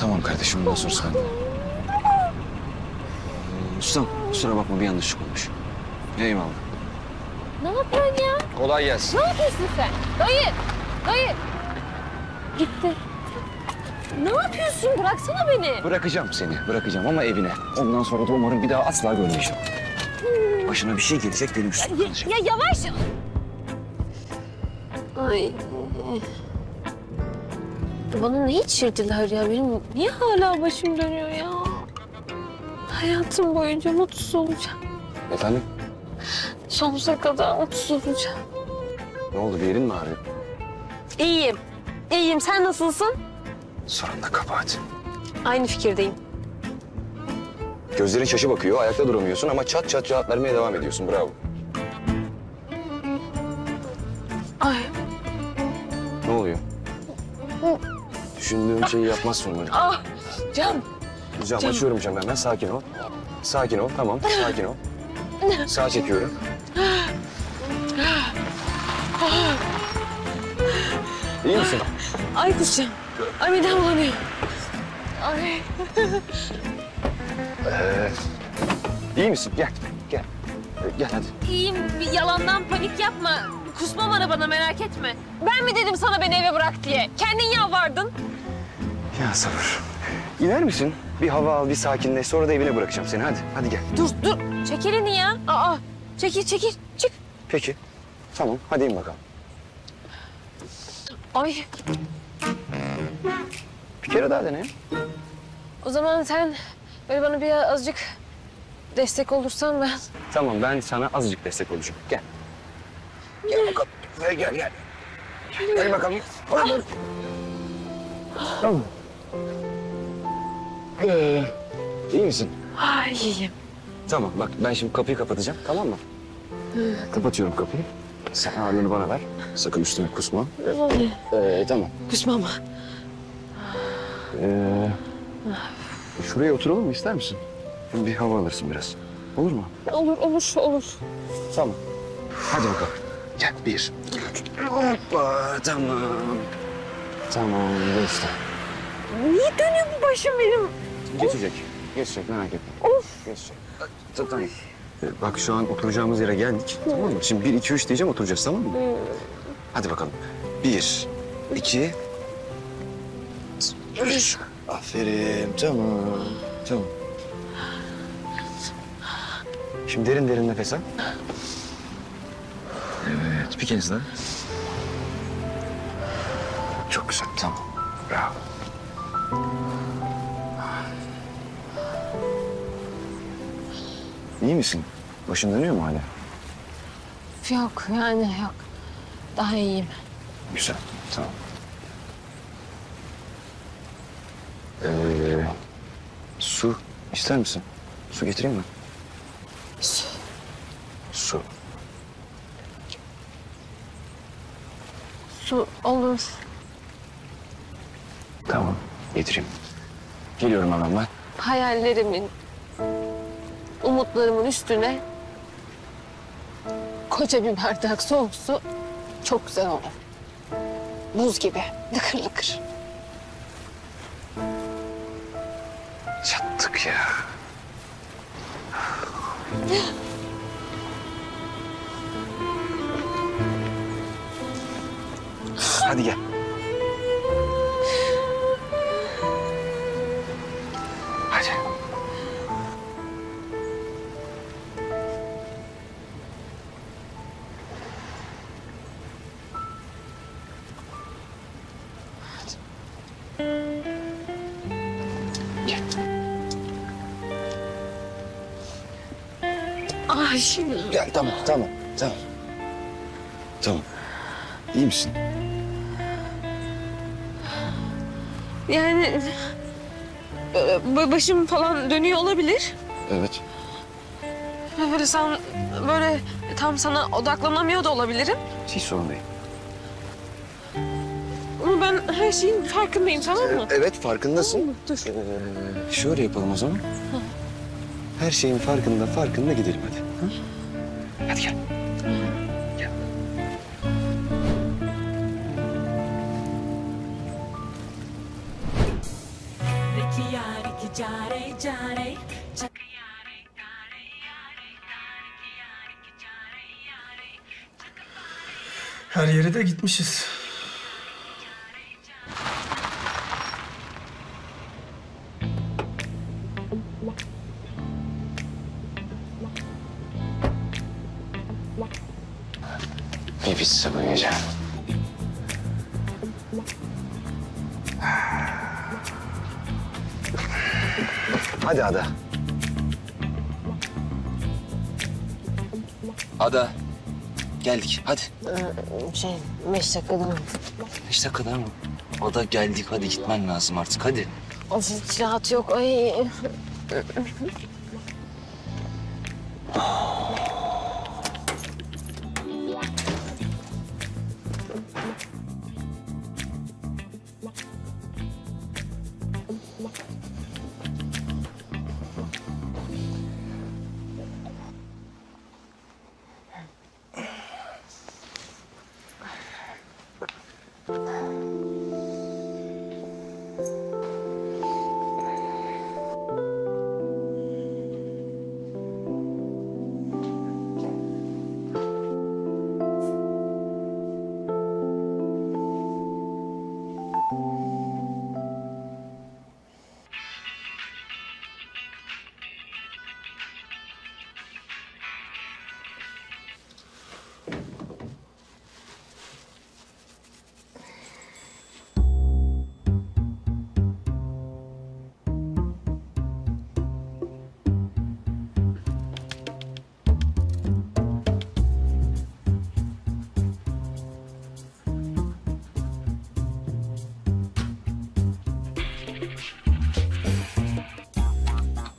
Tamam kardeşim, bundan sonra sende. Ustam, kusura bakma, bir yanlışlık olmuş. Eyvallah. Ne yapıyorsun ya? Kolay gelsin. Ne yapıyorsun sen? Dayı, dayı. Gitti. Ne yapıyorsun? Bıraksana beni. Bırakacağım seni, bırakacağım ama evine. Ondan sonra da umarım bir daha asla görmeyeceğim. Hmm. Başına bir şey gelecek, benim üstüme kalacak. Ya, ya yavaş. Ay. Bana ne içirdiler ya? Benim niye hala başım dönüyor ya? Hayatım boyunca mutsuz olacağım. Efendim? Sonsuza kadar mutsuz olacağım. Ne oldu, bir yerin mi ağrıyor? İyiyim, iyiyim. Sen nasılsın? Sorun da kabahat. Aynı fikirdeyim. Gözlerin şaşı bakıyor, ayakta duramıyorsun ama çat çat rahat vermeye devam ediyorsun. Bravo. Ay. Ne oluyor? Düşündüğüm şeyi yapmazsın böyle. Ah, Can. Can, Can. Açıyorum Can hemen. Sakin ol. Sakin ol, tamam. Sakin ol. Sağ çekiyorum. İyi misin? Ay kuşum. Ay midem bulanıyor. Ay. Ee, iyi misin? Gel, gel. Gel hadi. İyiyim. Bir yalandan panik yapma. Kusmam arabana, merak etme. Ben mi dedim sana beni eve bırak diye? Kendin yalvardın. Ya sabır. İner misin? Bir hava al, bir sakinleş. Sonra da evine bırakacağım seni. Hadi, hadi gel. Dur, dur. Çek elini ya. Aa, çekil, çekil. Çık. Peki. Tamam, hadi in bakalım. Ay. Bir kere daha dene. O zaman sen böyle bana bir azıcık destek olursan ben... Tamam, ben sana azıcık destek olacağım. Gel. Gel bakalım. Gel, gel, gel. Gel bakalım. Ah. Tamam. Ee, iyi misin? Ay, iyiyim. Tamam, bak ben şimdi kapıyı kapatacağım, tamam mı? Hı. Kapatıyorum kapıyı. Sen ağırlığını bana ver. Sakın üstüne kusma. Ee, tamam. Kusma ama. Ee, şuraya oturalım mı, ister misin? Bir hava alırsın biraz. Olur mu? Olur, olur, olur. Tamam. Hadi bakalım. Gel, bir. Hoppa, tamam. Tamam, işte. Niye dönüyor bu başım benim? Geçecek. Of. Geçecek, merak etme. Of. Geçecek. Tamam. Bak şu an oturacağımız yere geldik. Hı. Tamam mı? Şimdi bir, iki, üç diyeceğim, oturacağız, tamam mı? Hı. Hadi bakalım. Bir, iki, üç. Aferin, tamam. Tamam. Şimdi derin derin nefes al. Evet, bir kez daha. Çok güzel, tamam. Bravo. İyi misin? Başın dönüyor mu hala? Yok, yani yok. Daha iyiyim. Güzel, tamam. Ee, su ister misin? Su getireyim mi? Su. Su. Su olur. Tamam, getireyim. Geliyorum hemen ben. Hayallerimin, umutlarımın üstüne koca bir bardak soğuk su çok güzel olur. Buz gibi, lıkır lıkır. Çattık ya. Hadi gel. Hadi. Gel. Ay şimdi. Gel, tamam, tamam, tamam. Tamam. İyi misin? Yani başım falan dönüyor olabilir. Evet. Böyle sen böyle tam sana odaklanamıyor da olabilirim. Hiç sorun değil. Ama ben her şeyin farkındayım, tamam mı? Evet, farkındasın. Tamam mı? Dur. Ee, şöyle yapalım o zaman. Ha. Her şeyin farkında, farkında gidelim hadi. Ha? Hadi gel. Gel. Her yere de gitmişiz. Bir bitse bu gece. Hadi Ada. Ada. Geldik, hadi. Ee, şey, beş dakikada mı? Beş dakikada mı? Ada geldik, hadi gitmen lazım artık, hadi. Of, hiç rahat yok, ay.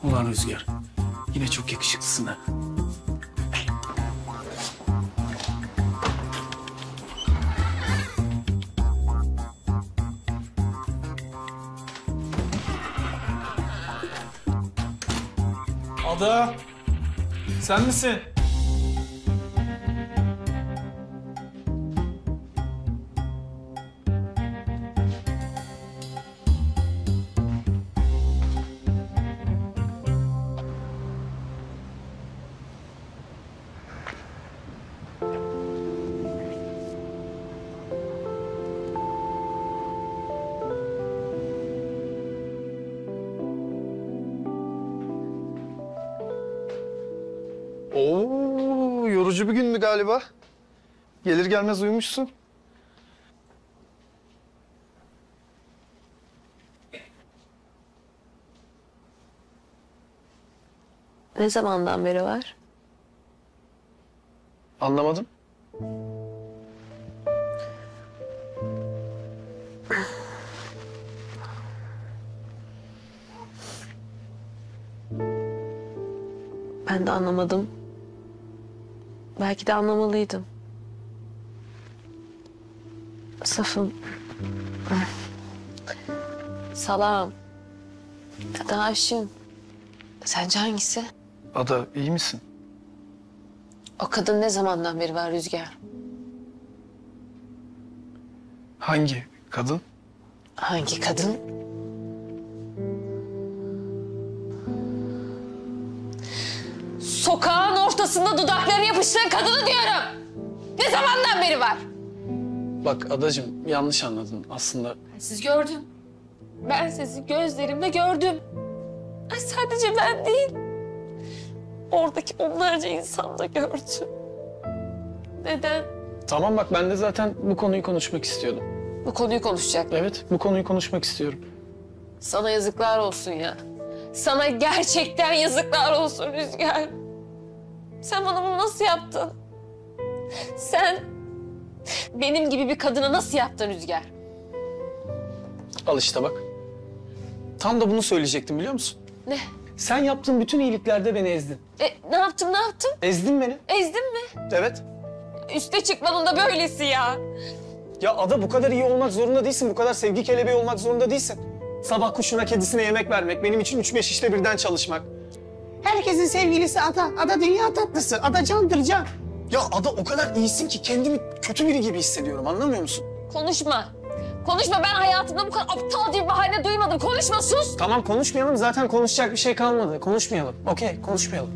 Ulan Rüzgar, yine çok yakışıklısın ha. Ada, sen misin? Oo, yorucu bir gündü galiba. Gelir gelmez uyumuşsun. Ne zamandan beri var? Anlamadım. Ben de anlamadım. Belki de anlamalıydım. Safım. Salam. Ada aşığım. Sence hangisi? Ada, iyi misin? O kadın ne zamandan beri var Rüzgar? Hangi kadın? Hangi kadın? Sokağın ortasında dudakları yapıştıran kadını diyorum. Ne zamandan beri var? Bak adacığım, yanlış anladın aslında. Ben sizi gördüm. Ben sizi gözlerimle gördüm. Ay, sadece ben değil. Oradaki onlarca insan da gördüm. Neden? Tamam bak, ben de zaten bu konuyu konuşmak istiyordum. Bu konuyu konuşacak mı? Evet, bu konuyu konuşmak istiyorum. Sana yazıklar olsun ya. Sana gerçekten yazıklar olsun Rüzgar. Sen bana bunu nasıl yaptın? Sen benim gibi bir kadına nasıl yaptın Rüzgar? Al işte bak. Tam da bunu söyleyecektim biliyor musun? Ne? Sen yaptığın bütün iyiliklerde beni ezdin. E, ne yaptım, ne yaptım? Ezdin beni. Ezdin mi? Evet. Üste çıkmanın da böylesi ya. Ya Ada, bu kadar iyi olmak zorunda değilsin. Bu kadar sevgi kelebeği olmak zorunda değilsin. Sabah kuşuna, kedisine yemek vermek, benim için üç beş işte birden çalışmak. Herkesin sevgilisi Ada. Ada dünya tatlısı. Ada candır can. Ya Ada, o kadar iyisin ki kendimi kötü biri gibi hissediyorum. Anlamıyor musun? Konuşma. Konuşma, ben hayatımda bu kadar aptal diye bir bahane duymadım. Konuşma, sus. Tamam, konuşmayalım. Zaten konuşacak bir şey kalmadı. Konuşmayalım. Okey, konuşmayalım.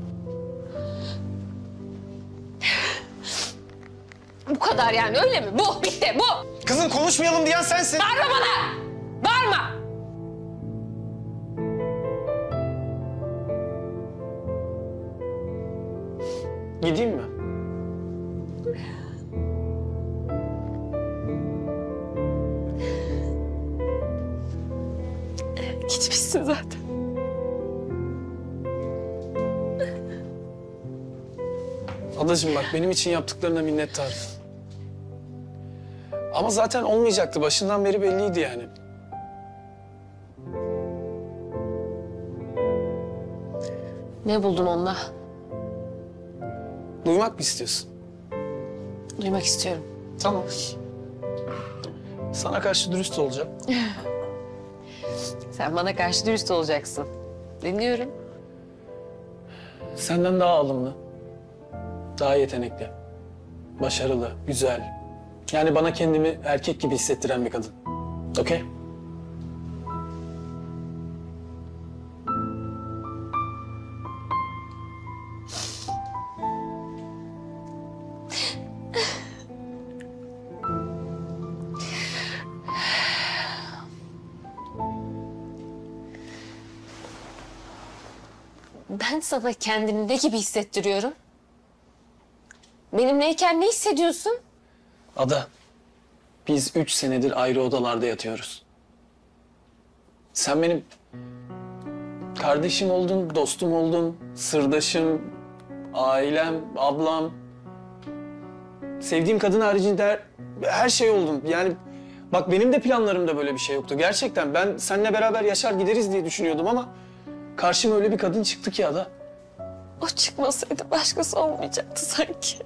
Bu kadar yani, öyle mi? Bu, bitti, bu. Kızım, konuşmayalım diyen sensin. Bağırma bana! Bağırma! Gideyim mi? Gitmişsin zaten. Adacığım bak, benim için yaptıklarına minnettarım. Ama zaten olmayacaktı. Başından beri belliydi yani. Ne buldun onunla? Duymak mı istiyorsun? Duymak istiyorum. Tamam. Sana karşı dürüst olacağım. Sen bana karşı dürüst olacaksın. Dinliyorum. Senden daha alımlı, daha yetenekli, başarılı, güzel. Yani bana kendimi erkek gibi hissettiren bir kadın. Okey? Ben sana kendini ne gibi hissettiriyorum? Benimleyken ne hissediyorsun? Ada, biz üç senedir ayrı odalarda yatıyoruz. Sen benim kardeşim oldun, dostum oldun, sırdaşım, ailem, ablam. Sevdiğim kadın haricinde her, her şey oldun. Yani bak, benim de planlarımda böyle bir şey yoktu. Gerçekten ben seninle beraber yaşar gideriz diye düşünüyordum ama karşıma öyle bir kadın çıktı ki Ada. O çıkmasaydı başkası olmayacaktı sanki.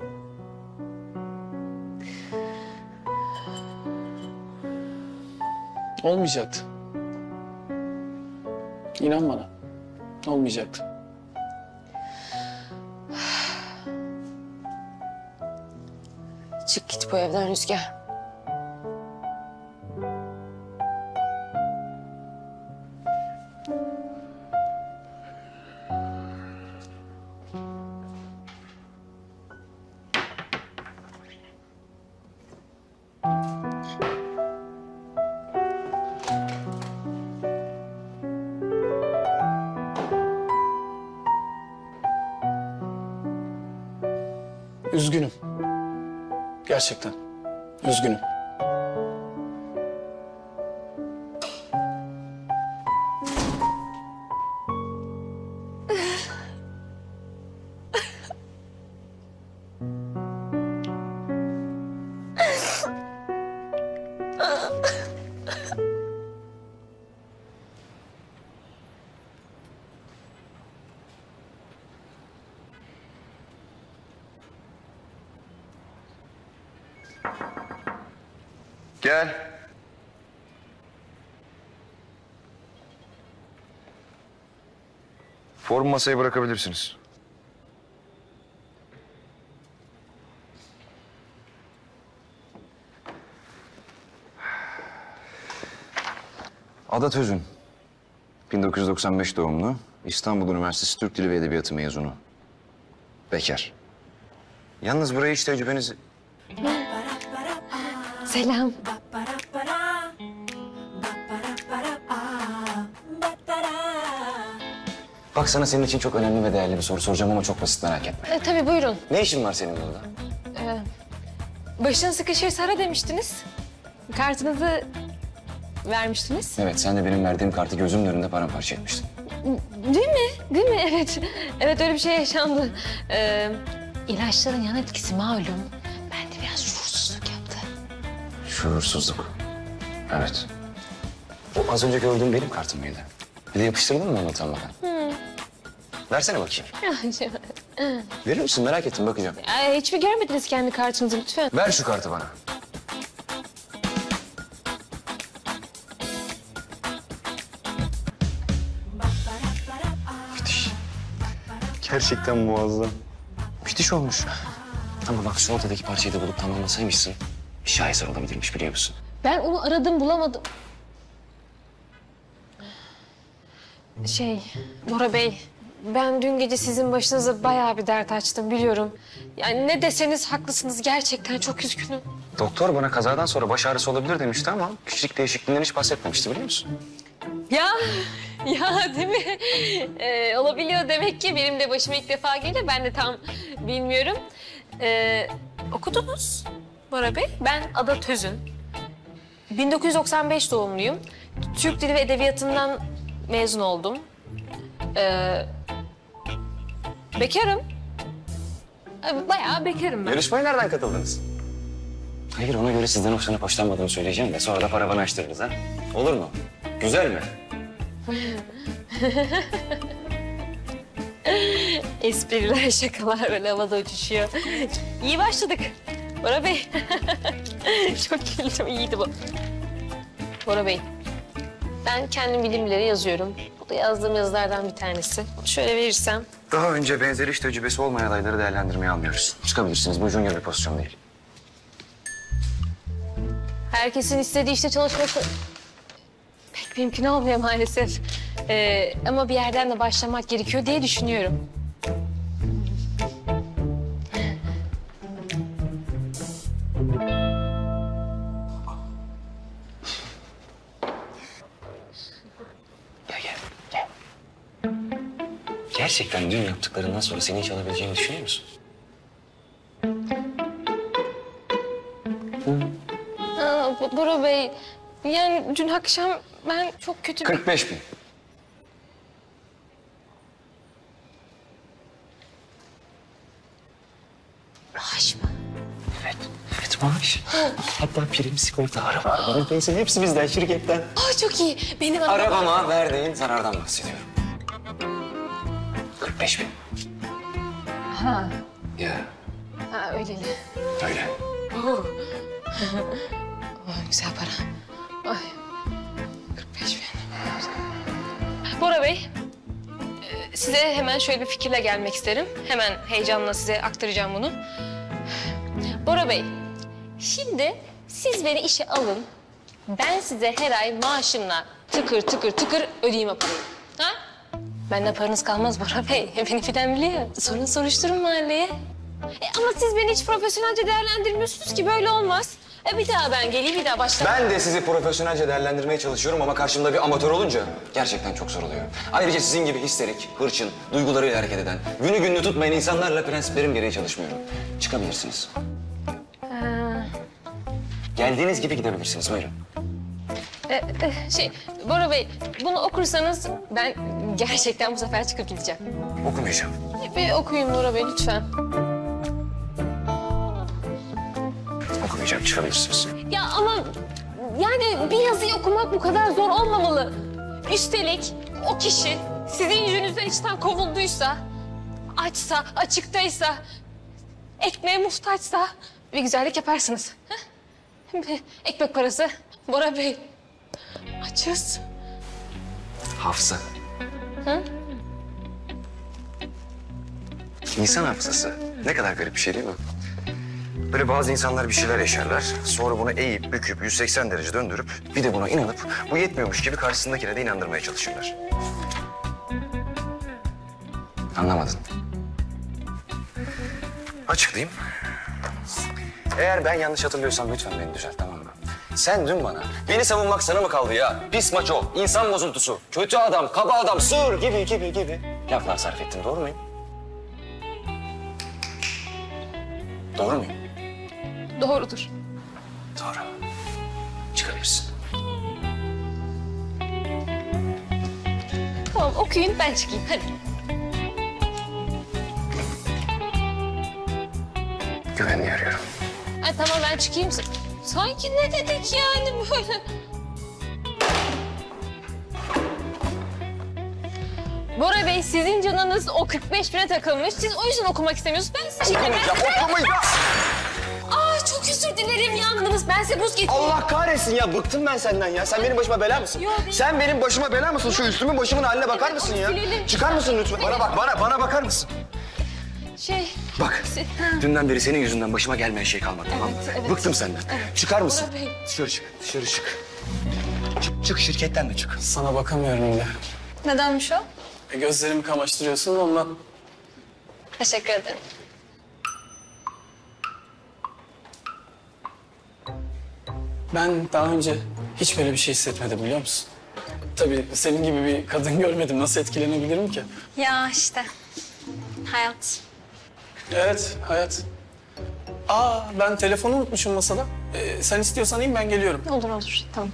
Olmayacaktı. İnan bana. Olmayacaktı. Çık git bu evden Rüzgar. Üzgünüm. Gerçekten. Üzgünüm. Gel. Formu masaya bırakabilirsiniz. Ada Tözün, bin dokuz yüz doksan beş doğumlu, İstanbul Üniversitesi Türk Dili ve Edebiyatı mezunu. Bekar. Yalnız buraya hiç tecrübeniz... Selam. Bak, sana senin için çok önemli ve değerli bir soru soracağım ama çok basit, merak etme. E, tabii, buyurun. Ne işin var senin burada? Ee, başın sıkışırsa ara demiştiniz. Kartınızı vermiştiniz. Evet, sen de benim verdiğim kartı gözümün önünde paramparça etmiştin. Değil mi? Değil mi? Evet. Evet, öyle bir şey yaşandı. Ee, ilaçların yan etkisi malum. Ben de biraz şuursuzluk yaptı. Şuursuzluk? Evet. O az önce gördüğüm benim kartım mıydı? Bir de yapıştırdın mı onu tam bakan? Hı. Versene bakayım. Verir misin? Merak ettim, bakacağım. Ay, hiç mi görmediniz kendi kartınızı lütfen? Ver şu kartı bana. Müthiş. Gerçekten muazzam. Müthiş olmuş. Ama bak, şu ortadaki parçayı da bulup tamamlasaymışsın, bir şaheser olabilirmiş, biliyor musun? Ben onu aradım, bulamadım. Şey, Bora Bey, ben dün gece sizin başınıza bayağı bir dert açtım, biliyorum. Yani ne deseniz haklısınız, gerçekten çok üzgünüm. Doktor bana kazadan sonra baş ağrısı olabilir demişti ama küçük değişikliğinden hiç bahsetmemişti, biliyor musun? Ya, ya değil mi? Ee, olabiliyor demek ki, benim de başıma ilk defa geliyor, ben de tam bilmiyorum. Ee, okudunuz Bora Bey, ben Ada Töz'ün. bin dokuz yüz doksan beş doğumluyum. Türk Dili ve Edebiyatı'ndan mezun oldum. Ee, bekarım. Bayağı bekarım ben. Yarışmaya nereden katıldınız? Hayır, ona göre sizden hoşlanıp hoşlanmadığını söyleyeceğim de sonra da para bana açtırırız ha. Olur mu? Güzel mi? Espriler, şakalar böyle havada uçuşuyor. İyi başladık Bora Bey. Çok güldüm, iyiydi bu. Bora Bey, ben kendim bilimleri yazıyorum. Bu da yazdığım yazılardan bir tanesi. Şöyle verirsem. Daha önce benzer iş tecrübesi olmayan adayları değerlendirmeye almıyoruz. Çıkabilirsiniz, bu junior bir pozisyon değil. Herkesin istediği işte çalışması pek mümkün olmuyor maalesef. Ee, ama bir yerden de başlamak gerekiyor diye düşünüyorum. Gel, gel, gel. Gerçekten dün yaptıklarından sonra seni hiç alabileceğini düşünüyor musun? Aa, Bora Bey, yani dün akşam ben çok kötü... kırk beş bin. Maaş mı? Evet, evet maaş. Hatta prim, sigorta, araba, araba, pensiyon hepsi bizden, şirketten. Aa çok iyi. Benim arabama... Arabama verdiğin zarardan bahsediyorum. kırk beş bin. Ha. Ya. Ha öyleli. Öyle. Oh. Güzel para. Ay. kırk beş bin. Bora Bey, size hemen şöyle bir fikirle gelmek isterim. Hemen heyecanla size aktaracağım bunu. Bora Bey, şimdi siz beni işe alın. Ben size her ay maaşımla tıkır tıkır tıkır ödeyeyim o parayı. Ha? Benden paranız kalmaz Bora Bey. Beni filan biliyor. Sorun soruşturun mahalleye. E ama siz beni hiç profesyonelce değerlendirmiyorsunuz ki, böyle olmaz. E bir daha ben geleyim, bir daha başla. Ben de sizi profesyonelce değerlendirmeye çalışıyorum ama karşımda bir amatör olunca gerçekten çok zor oluyor. Ayrıca sizin gibi histerik, hırçın, duygularıyla hareket eden, günü gününü tutmayan insanlarla prensiplerim gereği çalışmıyorum. Çıkabilirsiniz. Ee... Geldiğiniz gibi gidebilirsiniz, buyurun. Ee, şey, Bora Bey, bunu okursanız ben gerçekten bu sefer çıkıp gideceğim. Okumayacağım. Bir okuyun Bora Bey, lütfen. Çıkabilirsiniz. Ya ama yani bir yazıyı okumak bu kadar zor olmamalı. Üstelik o kişi sizin yüzünüzden işten kovulduysa, açsa, açıktaysa, ekmeğe muhtaçsa bir güzellik yaparsınız. Heh? Ekmek parası. Bora Bey, açız. Hafıza. Hı? İnsan hafızası. Ne kadar garip bir şey değil mi? Böyle bazı insanlar bir şeyler yaşarlar, sonra bunu eğip, büküp, yüz seksen derece döndürüp... ...bir de buna inanıp, bu yetmiyormuş gibi karşısındakine de inandırmaya çalışırlar. Anlamadın. Açıklayayım. Eğer ben yanlış hatırlıyorsam lütfen beni düzelt, tamam mı? Sen dün bana, beni savunmak sana mı kaldı ya? Pis maço, insan bozuntusu, kötü adam, kaba adam, sığır gibi gibi gibi... ...laflar sarf ettin, doğru muyum? Doğru muyum? Doğrudur. Doğru. Çıkabilirsin. Tamam, okuyun, ben çıkayım. Hadi. Güvenliği arıyorum. Ay, tamam, ben çıkayım. Sanki ne dedik yani böyle? Bora Bey, sizin canınız o kırk beş bine takılmış. Siz o yüzden okumak istemiyorsunuz. Ben size... Okumayacağım, okumayacağım. Aa, çok özür dilerim, yandınız. Ben size buz getireyim. Allah kahretsin ya, bıktım ben senden ya. Sen benim başıma bela mısın? Yok, sen benim başıma bela mısın? Şu üstümün başımın haline bakar evet, mısın ya? Bilelim. Çıkar mısın lütfen? Bana bak, bana, bana bakar mısın? Şey... Bak, dünden beri senin yüzünden başıma gelmeyen şey kalmadı, evet, tamam mı? Evet. Bıktım senden. Evet. Çıkar mısın? Bora Bey. Dışarı çık, dışarı çık. Çık, çık, şirketten de çık. Sana bakamıyorum ya. Nedenmiş o? E, gözlerimi kamaştırıyorsun ondan. Teşekkür ederim. Ben daha önce hiç böyle bir şey hissetmedim biliyor musun? Tabii senin gibi bir kadın görmedim. Nasıl etkilenebilirim ki? Ya işte. Hayat. Evet, hayat. Aa, ben telefonu unutmuşum masada. Ee, sen istiyorsan in, ben geliyorum. Olur, olur. Tamam.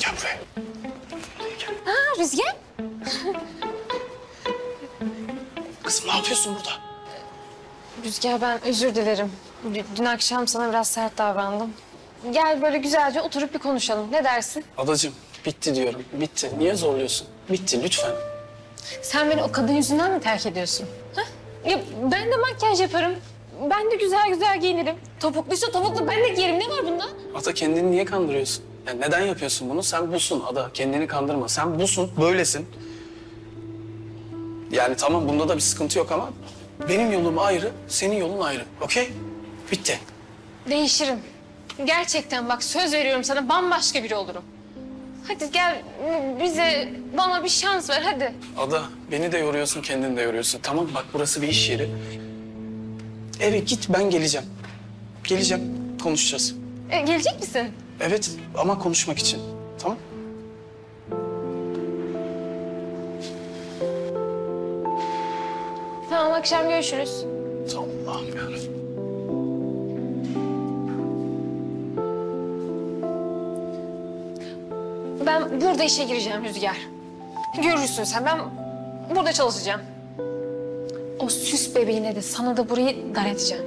Gel buraya. Gel. Aa, Rüzgar. Kızım, ne yapıyorsun burada? Rüzgar, ben özür dilerim. D dün akşam sana biraz sert davrandım. Gel böyle güzelce oturup bir konuşalım. Ne dersin? Adacığım, bitti diyorum. Bitti. Niye zorluyorsun? Bitti, lütfen. Sen beni o kadın yüzünden mi terk ediyorsun? Ha? Ya ben de makyaj yaparım. Ben de güzel güzel giyinirim. Topukluysa topuklu ben de giyerim. Ne var bunda? Ada, kendini niye kandırıyorsun? Yani neden yapıyorsun bunu? Sen busun Ada. Kendini kandırma. Sen busun, böylesin. Yani tamam, bunda da bir sıkıntı yok ama... benim yolum ayrı, senin yolun ayrı. Okey? Bitti. Değişirim. Gerçekten bak, söz veriyorum sana, bambaşka biri olurum. Hadi gel bize, bana bir şans ver hadi. Ada, beni de yoruyorsun, kendini de yoruyorsun. Tamam bak, burası bir iş yeri. Eve git, ben geleceğim. Geleceğim, konuşacağız. E, gelecek misin? Evet, ama konuşmak için. Tamam. Tamam, akşam görüşürüz. Allah'ım yarabbim. Ben burada işe gireceğim Rüzgar. Görürsün sen, ben burada çalışacağım. O süs bebeğine de sana da burayı dar edeceğim.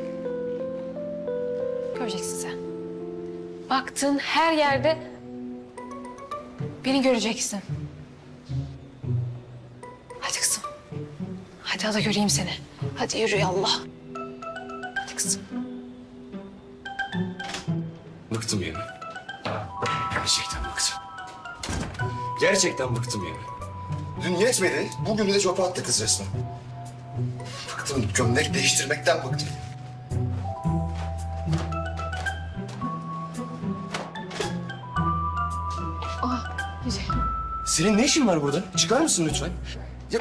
Göreceksin sen. Baktığın her yerde beni göreceksin. Hadi kızım. Hadi Ada, göreyim seni. Hadi yürü ya Allah. Hadi kızım. Bıktım yani. Gerçekten bıktım. Gerçekten bıktım yani. Dün yetmedi, bugünü de çöpe attı kız resmen. Bıktım, gömlek değiştirmekten bıktım. Ah, güzel. Senin ne işin var burada? Çıkar mısın lütfen? Ya...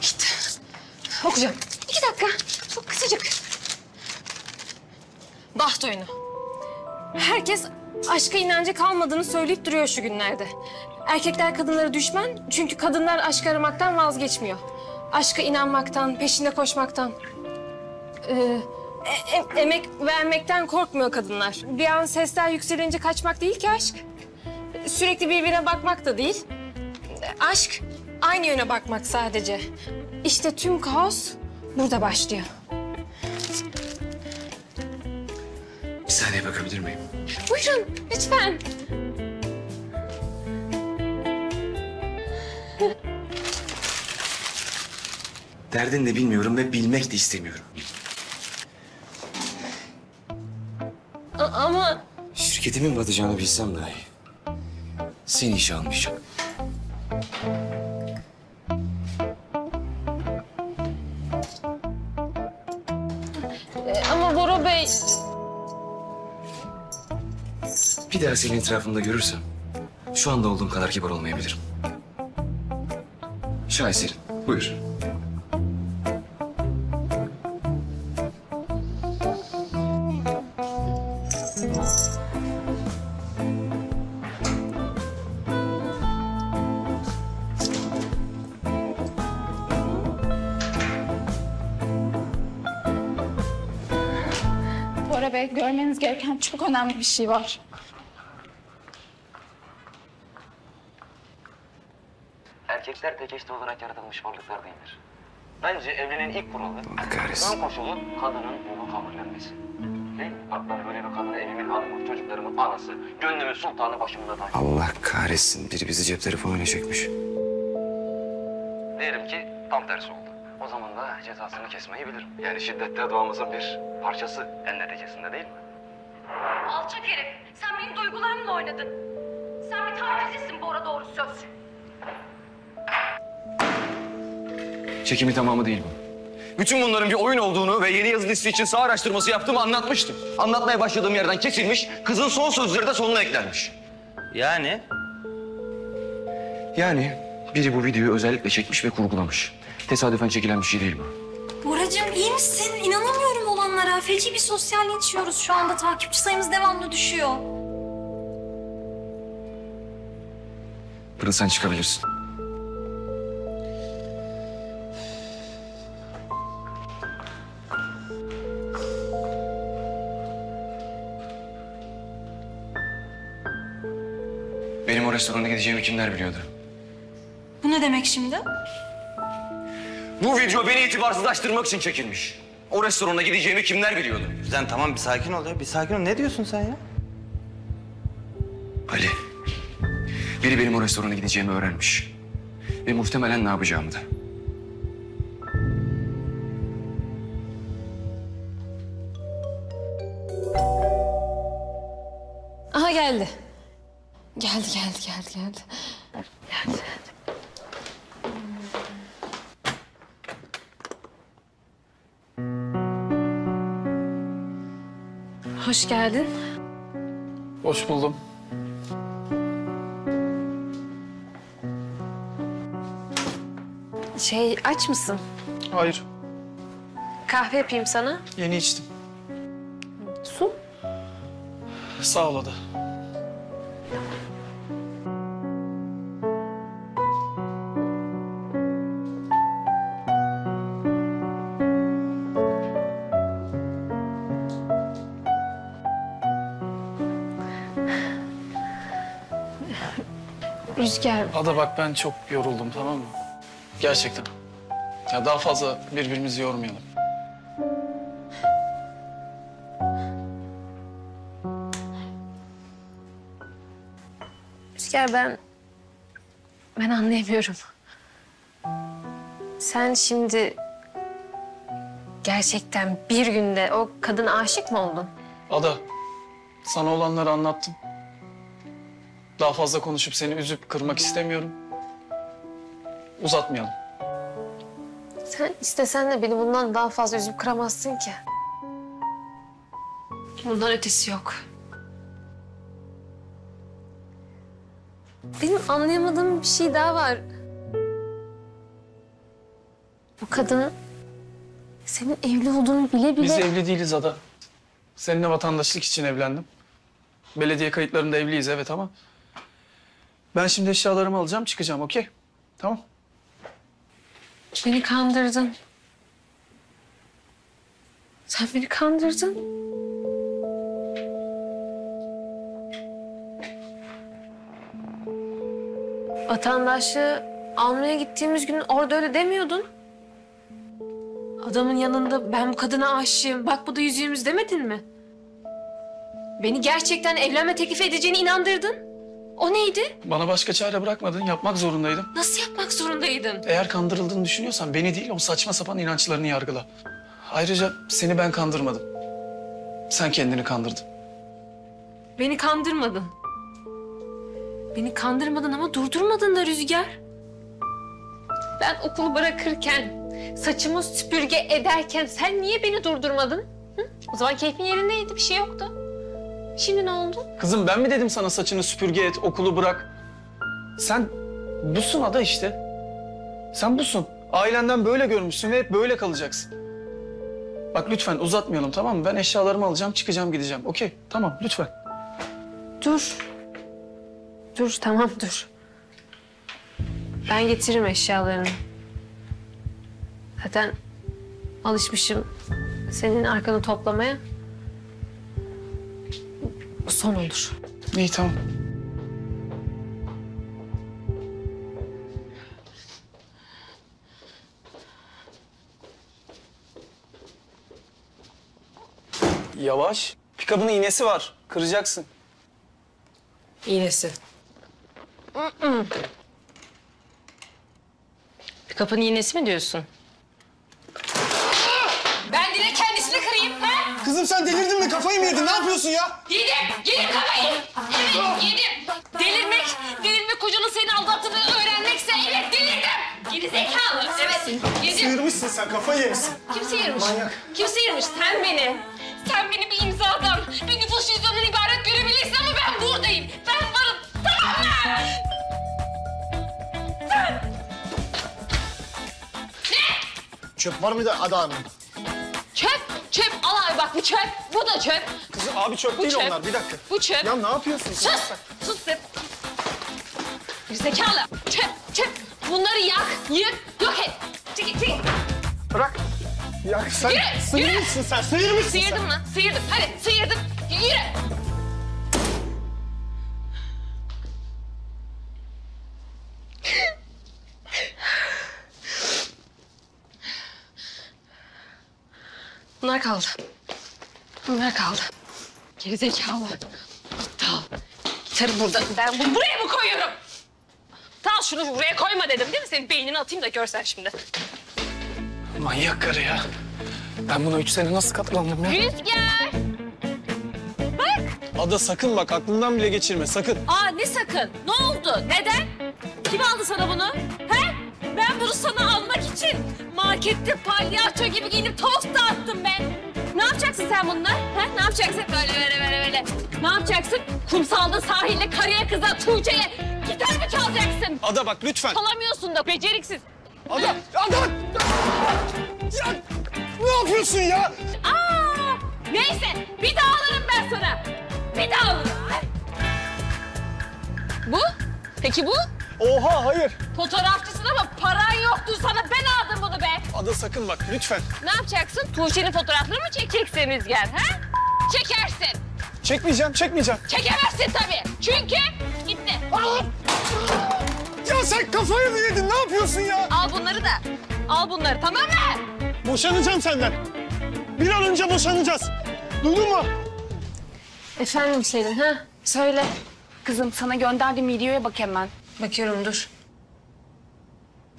Git. Okuyacağım. İki dakika. Çok kısacık. Baht oyunu. Herkes aşka inancı kalmadığını söyleyip duruyor şu günlerde. Erkekler kadınlara düşman çünkü kadınlar aşk aramaktan vazgeçmiyor. Aşka inanmaktan, peşinde koşmaktan, ee, e emek vermekten korkmuyor kadınlar. Bir an sesler yükselince kaçmak değil ki aşk. Sürekli birbirine bakmak da değil. Aşk aynı yöne bakmak sadece. İşte tüm kaos burada başlıyor. Bir saniye bakabilir miyim? Buyurun, lütfen. Derdin de bilmiyorum ve bilmek de istemiyorum. A ama... Şirketimin batacağını bilsem dahi seni işe almayacağım. Ama Bora Bey... Bir daha senin etrafımda görürsem... şu anda olduğum kadar kibar olmayabilirim. Şahit Selin, buyur. Görmeniz gereken çok önemli bir şey var. Erkek erkekler tekeşli olarak yaratılmış varlıklar değildir. Bence evliliğin ilk kuralı, ön koşulu kadının bunu kabullenmesi. Değil mi? Bak ben böyle bir kadına evimin hanımı, çocuklarımın anası, gönlümün sultanı başımda taş. Allah kahretsin, biri bizi cep telefonuyla çekmiş. Diyelim ki tam tersi oldu. O zaman da cezasını kesmeyi bilirim. Yani şiddette doğamızın bir parçası, en neticesinde değil mi? Alçak herif, sen benim duygularımla oynadın. Sen bir tatilcisin Bora Doğrusöz. Çekimi tamamı değil bu. Bütün bunların bir oyun olduğunu ve yeni yazı dizisi için saha araştırması yaptığımı anlatmıştım. Anlatmaya başladığım yerden kesilmiş, kızın son sözleri de sonuna eklenmiş. Yani? Yani biri bu videoyu özellikle çekmiş ve kurgulamış. Tesadüfen çekilen bir şey değil bu. Boracığım iyi misin? İnanamıyorum olanlara. Feci bir sosyal geçiyoruz şu anda. Takipçi sayımız devamlı düşüyor. Pırıl sen çıkabilirsin. Benim o restorana gideceğimi kimler biliyordu? Bu ne demek şimdi? Bu video beni itibarsızlaştırmak için çekilmiş. O restorana gideceğimi kimler biliyordu? Sen tamam bir sakin ol ya, bir sakin ol. Ne diyorsun sen ya? Ali, biri benim o restorana gideceğimi öğrenmiş. Ve muhtemelen ne yapacağımı da. Aha geldi. Geldi, geldi, geldi, geldi. Geldi. Hoş geldin. Hoş buldum. Şey, aç mısın? Hayır. Kahve yapayım sana. Yeni içtim. Su? Sağ ol Ada. Rüzgar. Ada bak ben çok yoruldum tamam mı? Gerçekten. Ya daha fazla birbirimizi yormayalım. Rüzgar ben... Ben anlayamıyorum. Sen şimdi... Gerçekten bir günde o kadına aşık mı oldun? Ada, sana olanları anlattım. Daha fazla konuşup seni üzüp kırmak istemiyorum. Uzatmayalım. Sen istesen de beni bundan daha fazla üzüp kıramazsın ki. Bundan ötesi yok. Benim anlayamadığım bir şey daha var. Bu kadın senin evli olduğunu bile bile... Biz evli değiliz Ada. Seninle vatandaşlık için evlendim. Belediye kayıtlarında evliyiz evet ama... Ben şimdi eşyalarımı alacağım, çıkacağım, okey? Tamam. Beni kandırdın. Sen beni kandırdın. Vatandaşlığı almaya gittiğimiz gün orada öyle demiyordun. Adamın yanında ben bu kadına aşığım, bak bu da yüzüğümüz demedin mi? Beni gerçekten evlenme teklifi edeceğine inandırdın. O neydi? Bana başka çare bırakmadın, yapmak zorundaydım. Nasıl yapmak zorundaydın? Eğer kandırıldığını düşünüyorsan beni değil, o saçma sapan inançlarını yargıla. Ayrıca seni ben kandırmadım. Sen kendini kandırdın. Beni kandırmadın. Beni kandırmadın ama durdurmadın da Rüzgar. Ben okulu bırakırken, saçımı süpürge ederken sen niye beni durdurmadın? Hı? O zaman keyfin yerindeydi, bir şey yoktu. Şimdi ne oldu? Kızım ben mi dedim sana saçını süpürge et, okulu bırak? Sen busun Ada işte. Sen busun. Ailenden böyle görmüşsün ve hep böyle kalacaksın. Bak lütfen uzatmayalım tamam mı? Ben eşyalarımı alacağım, çıkacağım, gideceğim. Okey, tamam lütfen. Dur. Dur, tamam dur. Ben getiririm eşyalarını. Zaten alışmışım senin arkanı toplamaya. Son olur. İyi tamam. Yavaş. Pikabının iğnesi var. Kıracaksın. İğnesi. Pikapın iğnesi mi diyorsun? Ben direkt kendisini kırayım. Ha? Kızım sen delirdin mi? Kafayı mı yedin? Ne yapıyorsun ya? Yedim. Yedim kafayı. Evet yedim. Delirmek, delirmek kocanın seni aldattığını öğrenmekse evet delirdim. Geri zekalı. Evet yedim. Sıyırmışsın sen. Kafayı yemişsin. Kim sıyırmış? Manyak. Kim sıyırmış? Sen beni. Sen beni bir imzadan, bir nüfus cüzdanından ibaret görebilirsin ama ben buradayım. Ben varım. Tamam mı? Sen! Ne? Çöp var mıydı Ada Hanım? Çöp, çöp. Al abi bak bu çöp, bu da çöp. Kızım abi çöp bu değil çöp. Onlar, bir dakika. Bu çöp. Ya ne yapıyorsun? Sus, sen? sus sen. Bir zekalı. Çöp, çöp. Bunları yak, yık, yok et. Çekil, çekil. Bırak. Ya sen yürü, sıyırmışsın yürü. sen, sıyırmışsın Sıyırdım sen. lan, sıyırdım. Hadi sıyırdım, yürü. Bunlar kaldı. Bunlar kaldı. Gerizekalı. Aptal. Gitarı burada. Ben bunu buraya mı koyuyorum? Tamam şunu buraya koyma dedim değil mi? Senin beynini atayım da görsen şimdi. Manyak karı ya. Ben buna üç sene nasıl katlandım ya? Rüzgar! Bak! Ada sakın bak, aklından bile geçirme, sakın. Aa ne sakın? Ne oldu? Neden? Kim aldı sana bunu? He? Ben bunu sana almak için markette palyaço gibi giyinip tost dağıttım ben. Ne yapacaksın sen bununla? He? Ne yapacaksın? Böyle böyle böyle böyle. Ne yapacaksın? Kumsalda, sahilde, karıya kıza, Tuğçe'ye gitar mı çalacaksın? Ada bak lütfen. Çalamıyorsun da beceriksiz. Ada! Ada! Ya! Ne yapıyorsun ya? Aa! Neyse, bir daha alırım ben sana. Bir daha alırım. Bu? Peki bu? Oha, hayır. Fotoğrafçısın ama paran yoktu sana. Ben aldım bunu be. Ada sakın bak, lütfen. Ne yapacaksın? Tuğçe'nin fotoğraflarını mı çekeceksin Rüzgar, ha? Çekersin. Çekmeyeceğim, çekmeyeceğim. Çekemezsin tabii. Çünkü gitti. Hayır. Ya sen kafayı mı yedin? Ne yapıyorsun ya? Al bunları da. Al bunları, tamam mı? Boşanacağım senden. Bir an önce boşanacağız. Duydun mu? Efendim Selin, ha? Söyle. Kızım, sana gönderdiğim videoya bak hemen. Bakıyorum, dur.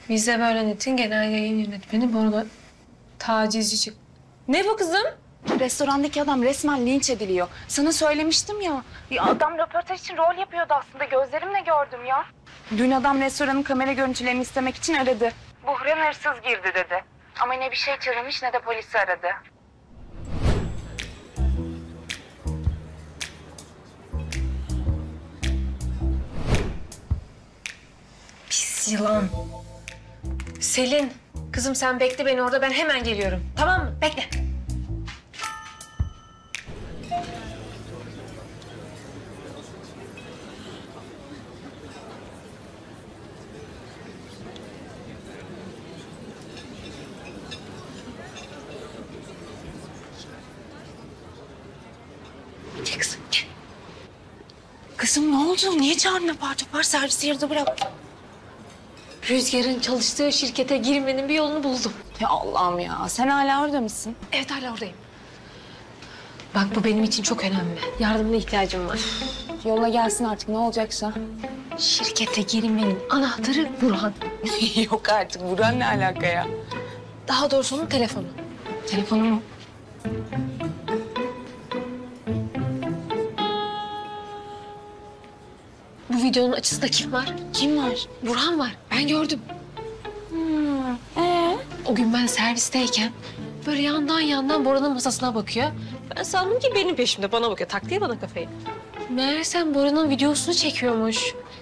Biz de böyle netin genel yayın yönetmeni Bora tacizci çıktı. Ne bu kızım? Restorandaki adam resmen linç ediliyor. Sana söylemiştim ya. Ya adam röportaj için rol yapıyordu aslında. Gözlerimle gördüm ya. Dün adam restoranın kamera görüntülerini istemek için aradı. Burhan hırsız girdi dedi. Ama ne bir şey çalınmış ne de polisi aradı. Pis yılan. Selin, kızım sen bekle beni orada, ben hemen geliyorum. Tamam mı? Bekle. Kızım ne oldu? Niye çağırma parça par servisi yarıda bırak. Rüzgar'ın çalıştığı şirkete girmenin bir yolunu buldum. Ya Allah'ım ya. Sen hala orada mısın? Evet hala oradayım. Bak bu benim için çok önemli. Yardımına ihtiyacım var. Yola gelsin artık ne olacaksa. Şirkete girmenin anahtarı Burhan. Yok artık Burhan ne alaka ya? Daha doğrusu onun telefonu. Telefonu mu? Bu videonun açısında kim var? Kim var? Burhan var. Ben gördüm. Hmm. Ee? O gün ben servisteyken böyle yandan yandan Bora'nın masasına bakıyor. Ben sandım ki benim peşimde bana bakıyor. Taktiğe bana kafayı. Meğersem Bora'nın videosunu çekiyormuş.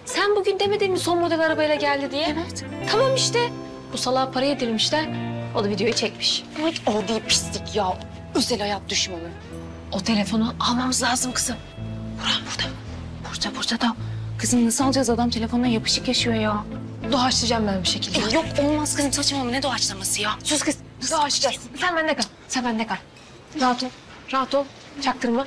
Sen bugün demedin mi son model arabayla geldi diye? Evet. Tamam işte. Bu salağa para yedirmişler. O da videoyu çekmiş. Ay, o değil pislik ya. Özel hayat düşmanı. O telefonu almamız lazım kızım. Burhan burada. Burada, burada da. Kızım nasıl alacağız? Adam telefonla yapışık yaşıyor ya. Doğaçlayacağım ben bir şekilde. Ya yok olmaz kızım saçmalama. Ne doğaçlaması ya? Sus kız. Nasıl doğaçlayacağız? Sen bende kal. Sen bende kal. Rahat ol. Rahat ol. Çaktırma.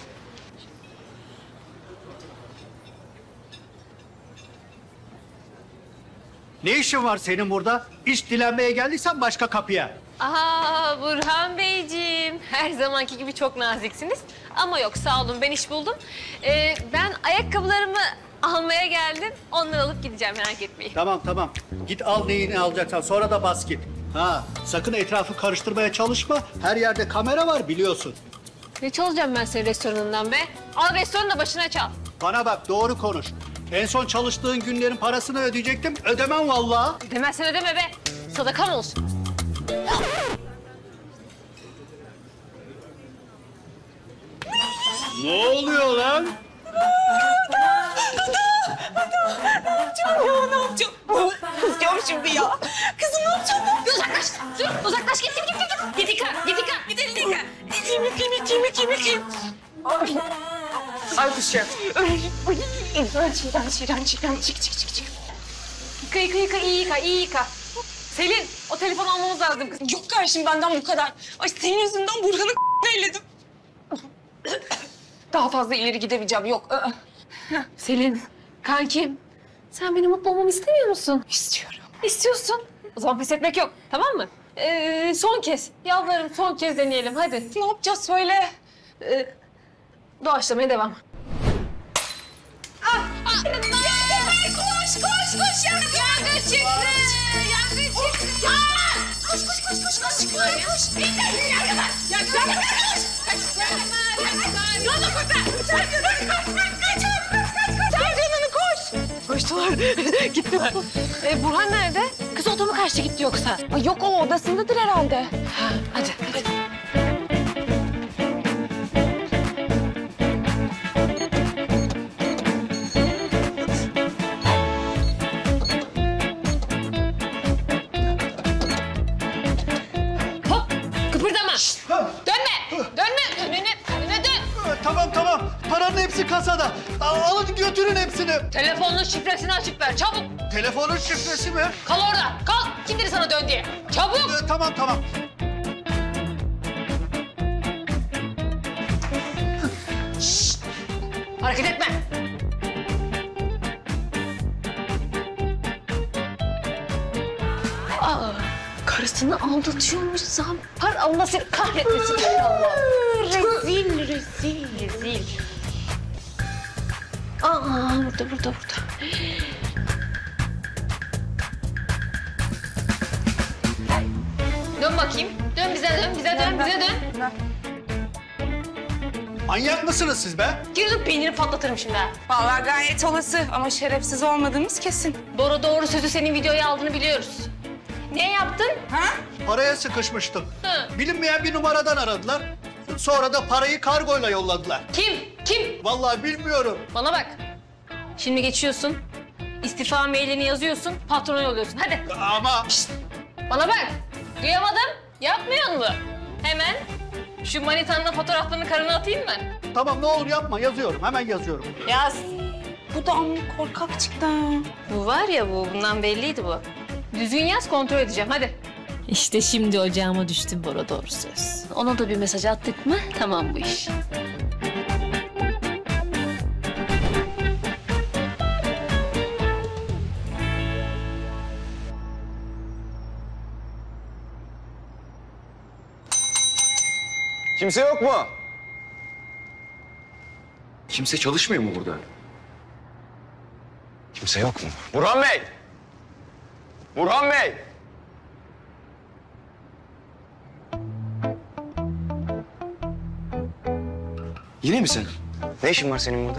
Ne işin var senin burada? İş dilenmeye geldiysen başka kapıya. Aa Burhan Beyciğim, her zamanki gibi çok naziksiniz. Ama yok, sağ olun, ben iş buldum. Ee, ben ayakkabılarımı almaya geldim. Onları alıp gideceğim, merak etmeyin. Tamam tamam. Git al neyini alacaksan, sonra da bas git. Ha, sakın etrafı karıştırmaya çalışma. Her yerde kamera var, biliyorsun. Ne çalacağım ben senin restoranından be? Al restoranı da başına çal. Bana bak, doğru konuş. En son çalıştığın günlerin parasını ödeyecektim. Ödemem vallahi. Ödemezsen ödeme be. Sadakam olsun. Ne oluyor lan? Ne yapacağım ya, ne yapacağım? Kızacağım şimdi ya. Kızım ne yapacağım? Uzaklaş, dur, uzaklaş. Git, git, git, git. Git yıka, git yıka. Git elini yıka. Yıkayım, yıkayım, yıkayım, yıkayım, yıkayım. Ay kuşak. Çiğren, çiğren, çiğren. Çık, çık, çık, çık. Yıka, yıka, yıka, iyi yıka, iyi yıka. Selin, o telefonu almamız lazım kızım. Yok kardeşim, benden bu kadar. Ay senin yüzünden Burhan'ın elledim. Daha fazla ileri gidemeyeceğim, yok. Selin, kankim. Sen benim mutlu olmamı istemiyor musun? İstiyorum. İstiyorsun. O zaman pes etmek yok, tamam mı? Ee, son kez, yalvarırım son kez deneyelim, hadi. Ne yapacağız söyle. Ee, doğaçlamaya devam. Ah, ah, ne? Koş, koş, koş, yangın, yangın çıktı. Yangın çıktı. Aa! Koş, koş, koş, koş, koş, çıkıyor, koş. İndir, yangın var. Yangın var, koş. Kaç, yangın var, yangın var. Yolla kurtar. Yangın var, kaç, kaç, kaç, kaç. Yangınını koş. Koştular, gittiler. Ee, Burhan nerede? Kız odama karşı gitti yoksa. Ay yok, o odasındadır herhalde. Ha, hadi, hadi. Kasada. Alın götürün hepsini. Telefonun şifresini açıp ver çabuk. Telefonun şifresi mi? Kal orada. Kal. Kim dedi sana dön diye? Çabuk. Ee, tamam tamam. Şşt. Hareket etme. Aa, karısını aldatıyormuş zampar. Allah seni kahretmesin. Allah. Rezil rezil rezil. Aa, burada, burada, burada. Dön bakayım. Dön bize, dön bize, dön bize, dön. Manyak mısınız siz be? Girdim peyniri patlatırım şimdi ha. Vallahi gayet olası ama şerefsiz olmadığımız kesin. Bora Doğrusöz'ü senin videoya aldığını biliyoruz. Ne yaptın? Ha? Paraya sıkışmıştım. Hı. Bilinmeyen bir numaradan aradılar. Sonra da parayı kargoyla yolladılar. Kim? Kim? Vallahi bilmiyorum. Bana bak. Şimdi geçiyorsun. İstifa mailini yazıyorsun. Patrona yolluyorsun. Hadi. Ama. Şişt. Bana bak. Duyamadım. Yapmıyor mu? Hemen şu manitanla fotoğraflarını karına atayım ben. Tamam ne olur yapma. Yazıyorum. Hemen yazıyorum. Yaz. Bu da amma korkak çıktı. Bu var ya bu. Bundan belliydi bu. Düzgün yaz kontrol edeceğim. Hadi. İşte şimdi ocağıma düştüm Bora Doğrusöz. Ona da bir mesaj attık mı? Tamam bu iş. Kimse yok mu? Kimse çalışmıyor mu burada? Kimse yok mu? Burhan Bey! Burhan Bey! Yine mi sen? Ne işin var senin burada?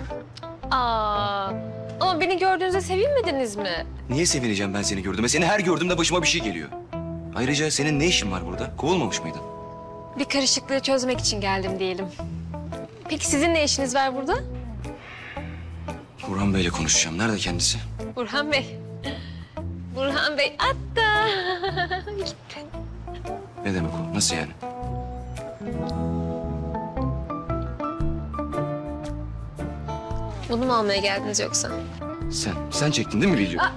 Aa, ama beni gördüğünüzde sevinmediniz mi? Niye sevineceğim ben seni gördüğümde? Seni her gördüğümde başıma bir şey geliyor. Ayrıca senin ne işin var burada? Kovulmamış mıydın? Bir karışıklığı çözmek için geldim diyelim. Peki sizin ne işiniz var burada? Burhan Bey'le konuşacağım. Nerede kendisi? Burhan Bey. Burhan Bey hatta gitti. Ne demek o? Nasıl yani? Bunu mu almaya geldiniz yoksa? Sen, sen çektin değil mi videoyu? Aa,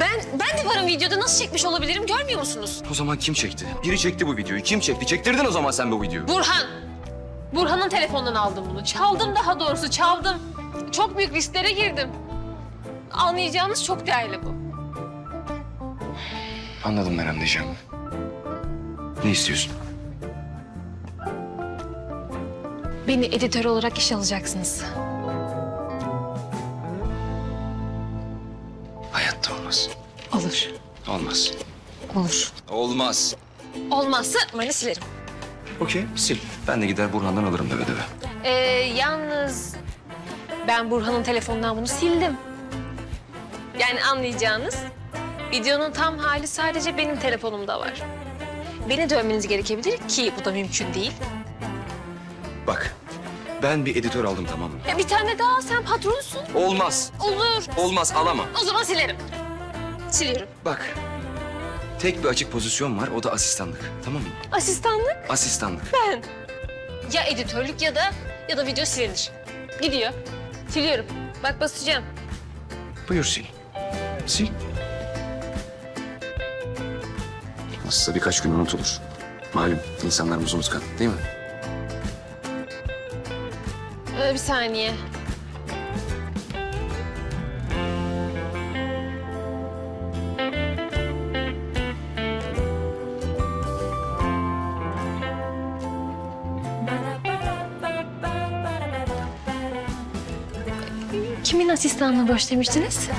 ben, ben de varım videoda. Nasıl çekmiş olabilirim görmüyor musunuz? O zaman kim çekti? Biri çekti bu videoyu. Kim çekti? Çektirdin o zaman sen bu videoyu. Burhan! Burhan'ın telefonundan aldım bunu. Çaldım daha doğrusu, çaldım. Çok büyük risklere girdim. Anlayacağınız çok değerli bu. Anladım ben anlayacağımı. Ne istiyorsun? Beni editör olarak iş alacaksınız. Hayatta olmaz. Olur. Olmaz. Olur. Olmaz. Olmazsa beni silerim. Okey, sil. Ben de gider Burhan'dan alırım da bedava. Ee, yalnız ben Burhan'ın telefonundan bunu sildim. Yani anlayacağınız videonun tam hali sadece benim telefonumda var. Beni dövmeniz gerekebilir ki bu da mümkün değil. Bak, ben bir editör aldım, tamam mı? Ya bir tane daha, sen patronsun. Olmaz. Olur. Olmaz, alamam. O zaman silerim. Siliyorum. Bak, tek bir açık pozisyon var, o da asistanlık, tamam mı? Asistanlık? Asistanlık. Ben. Ya editörlük ya da ya da video silinir. Gidiyor. Siliyorum. Bak basacağım. Buyur sil. Sil. Nasılsa birkaç gün unutulur. Malum insanlarımız unutkan, değil mi? Ee, bir saniye. Kimin asistanlığı boş demiştiniz?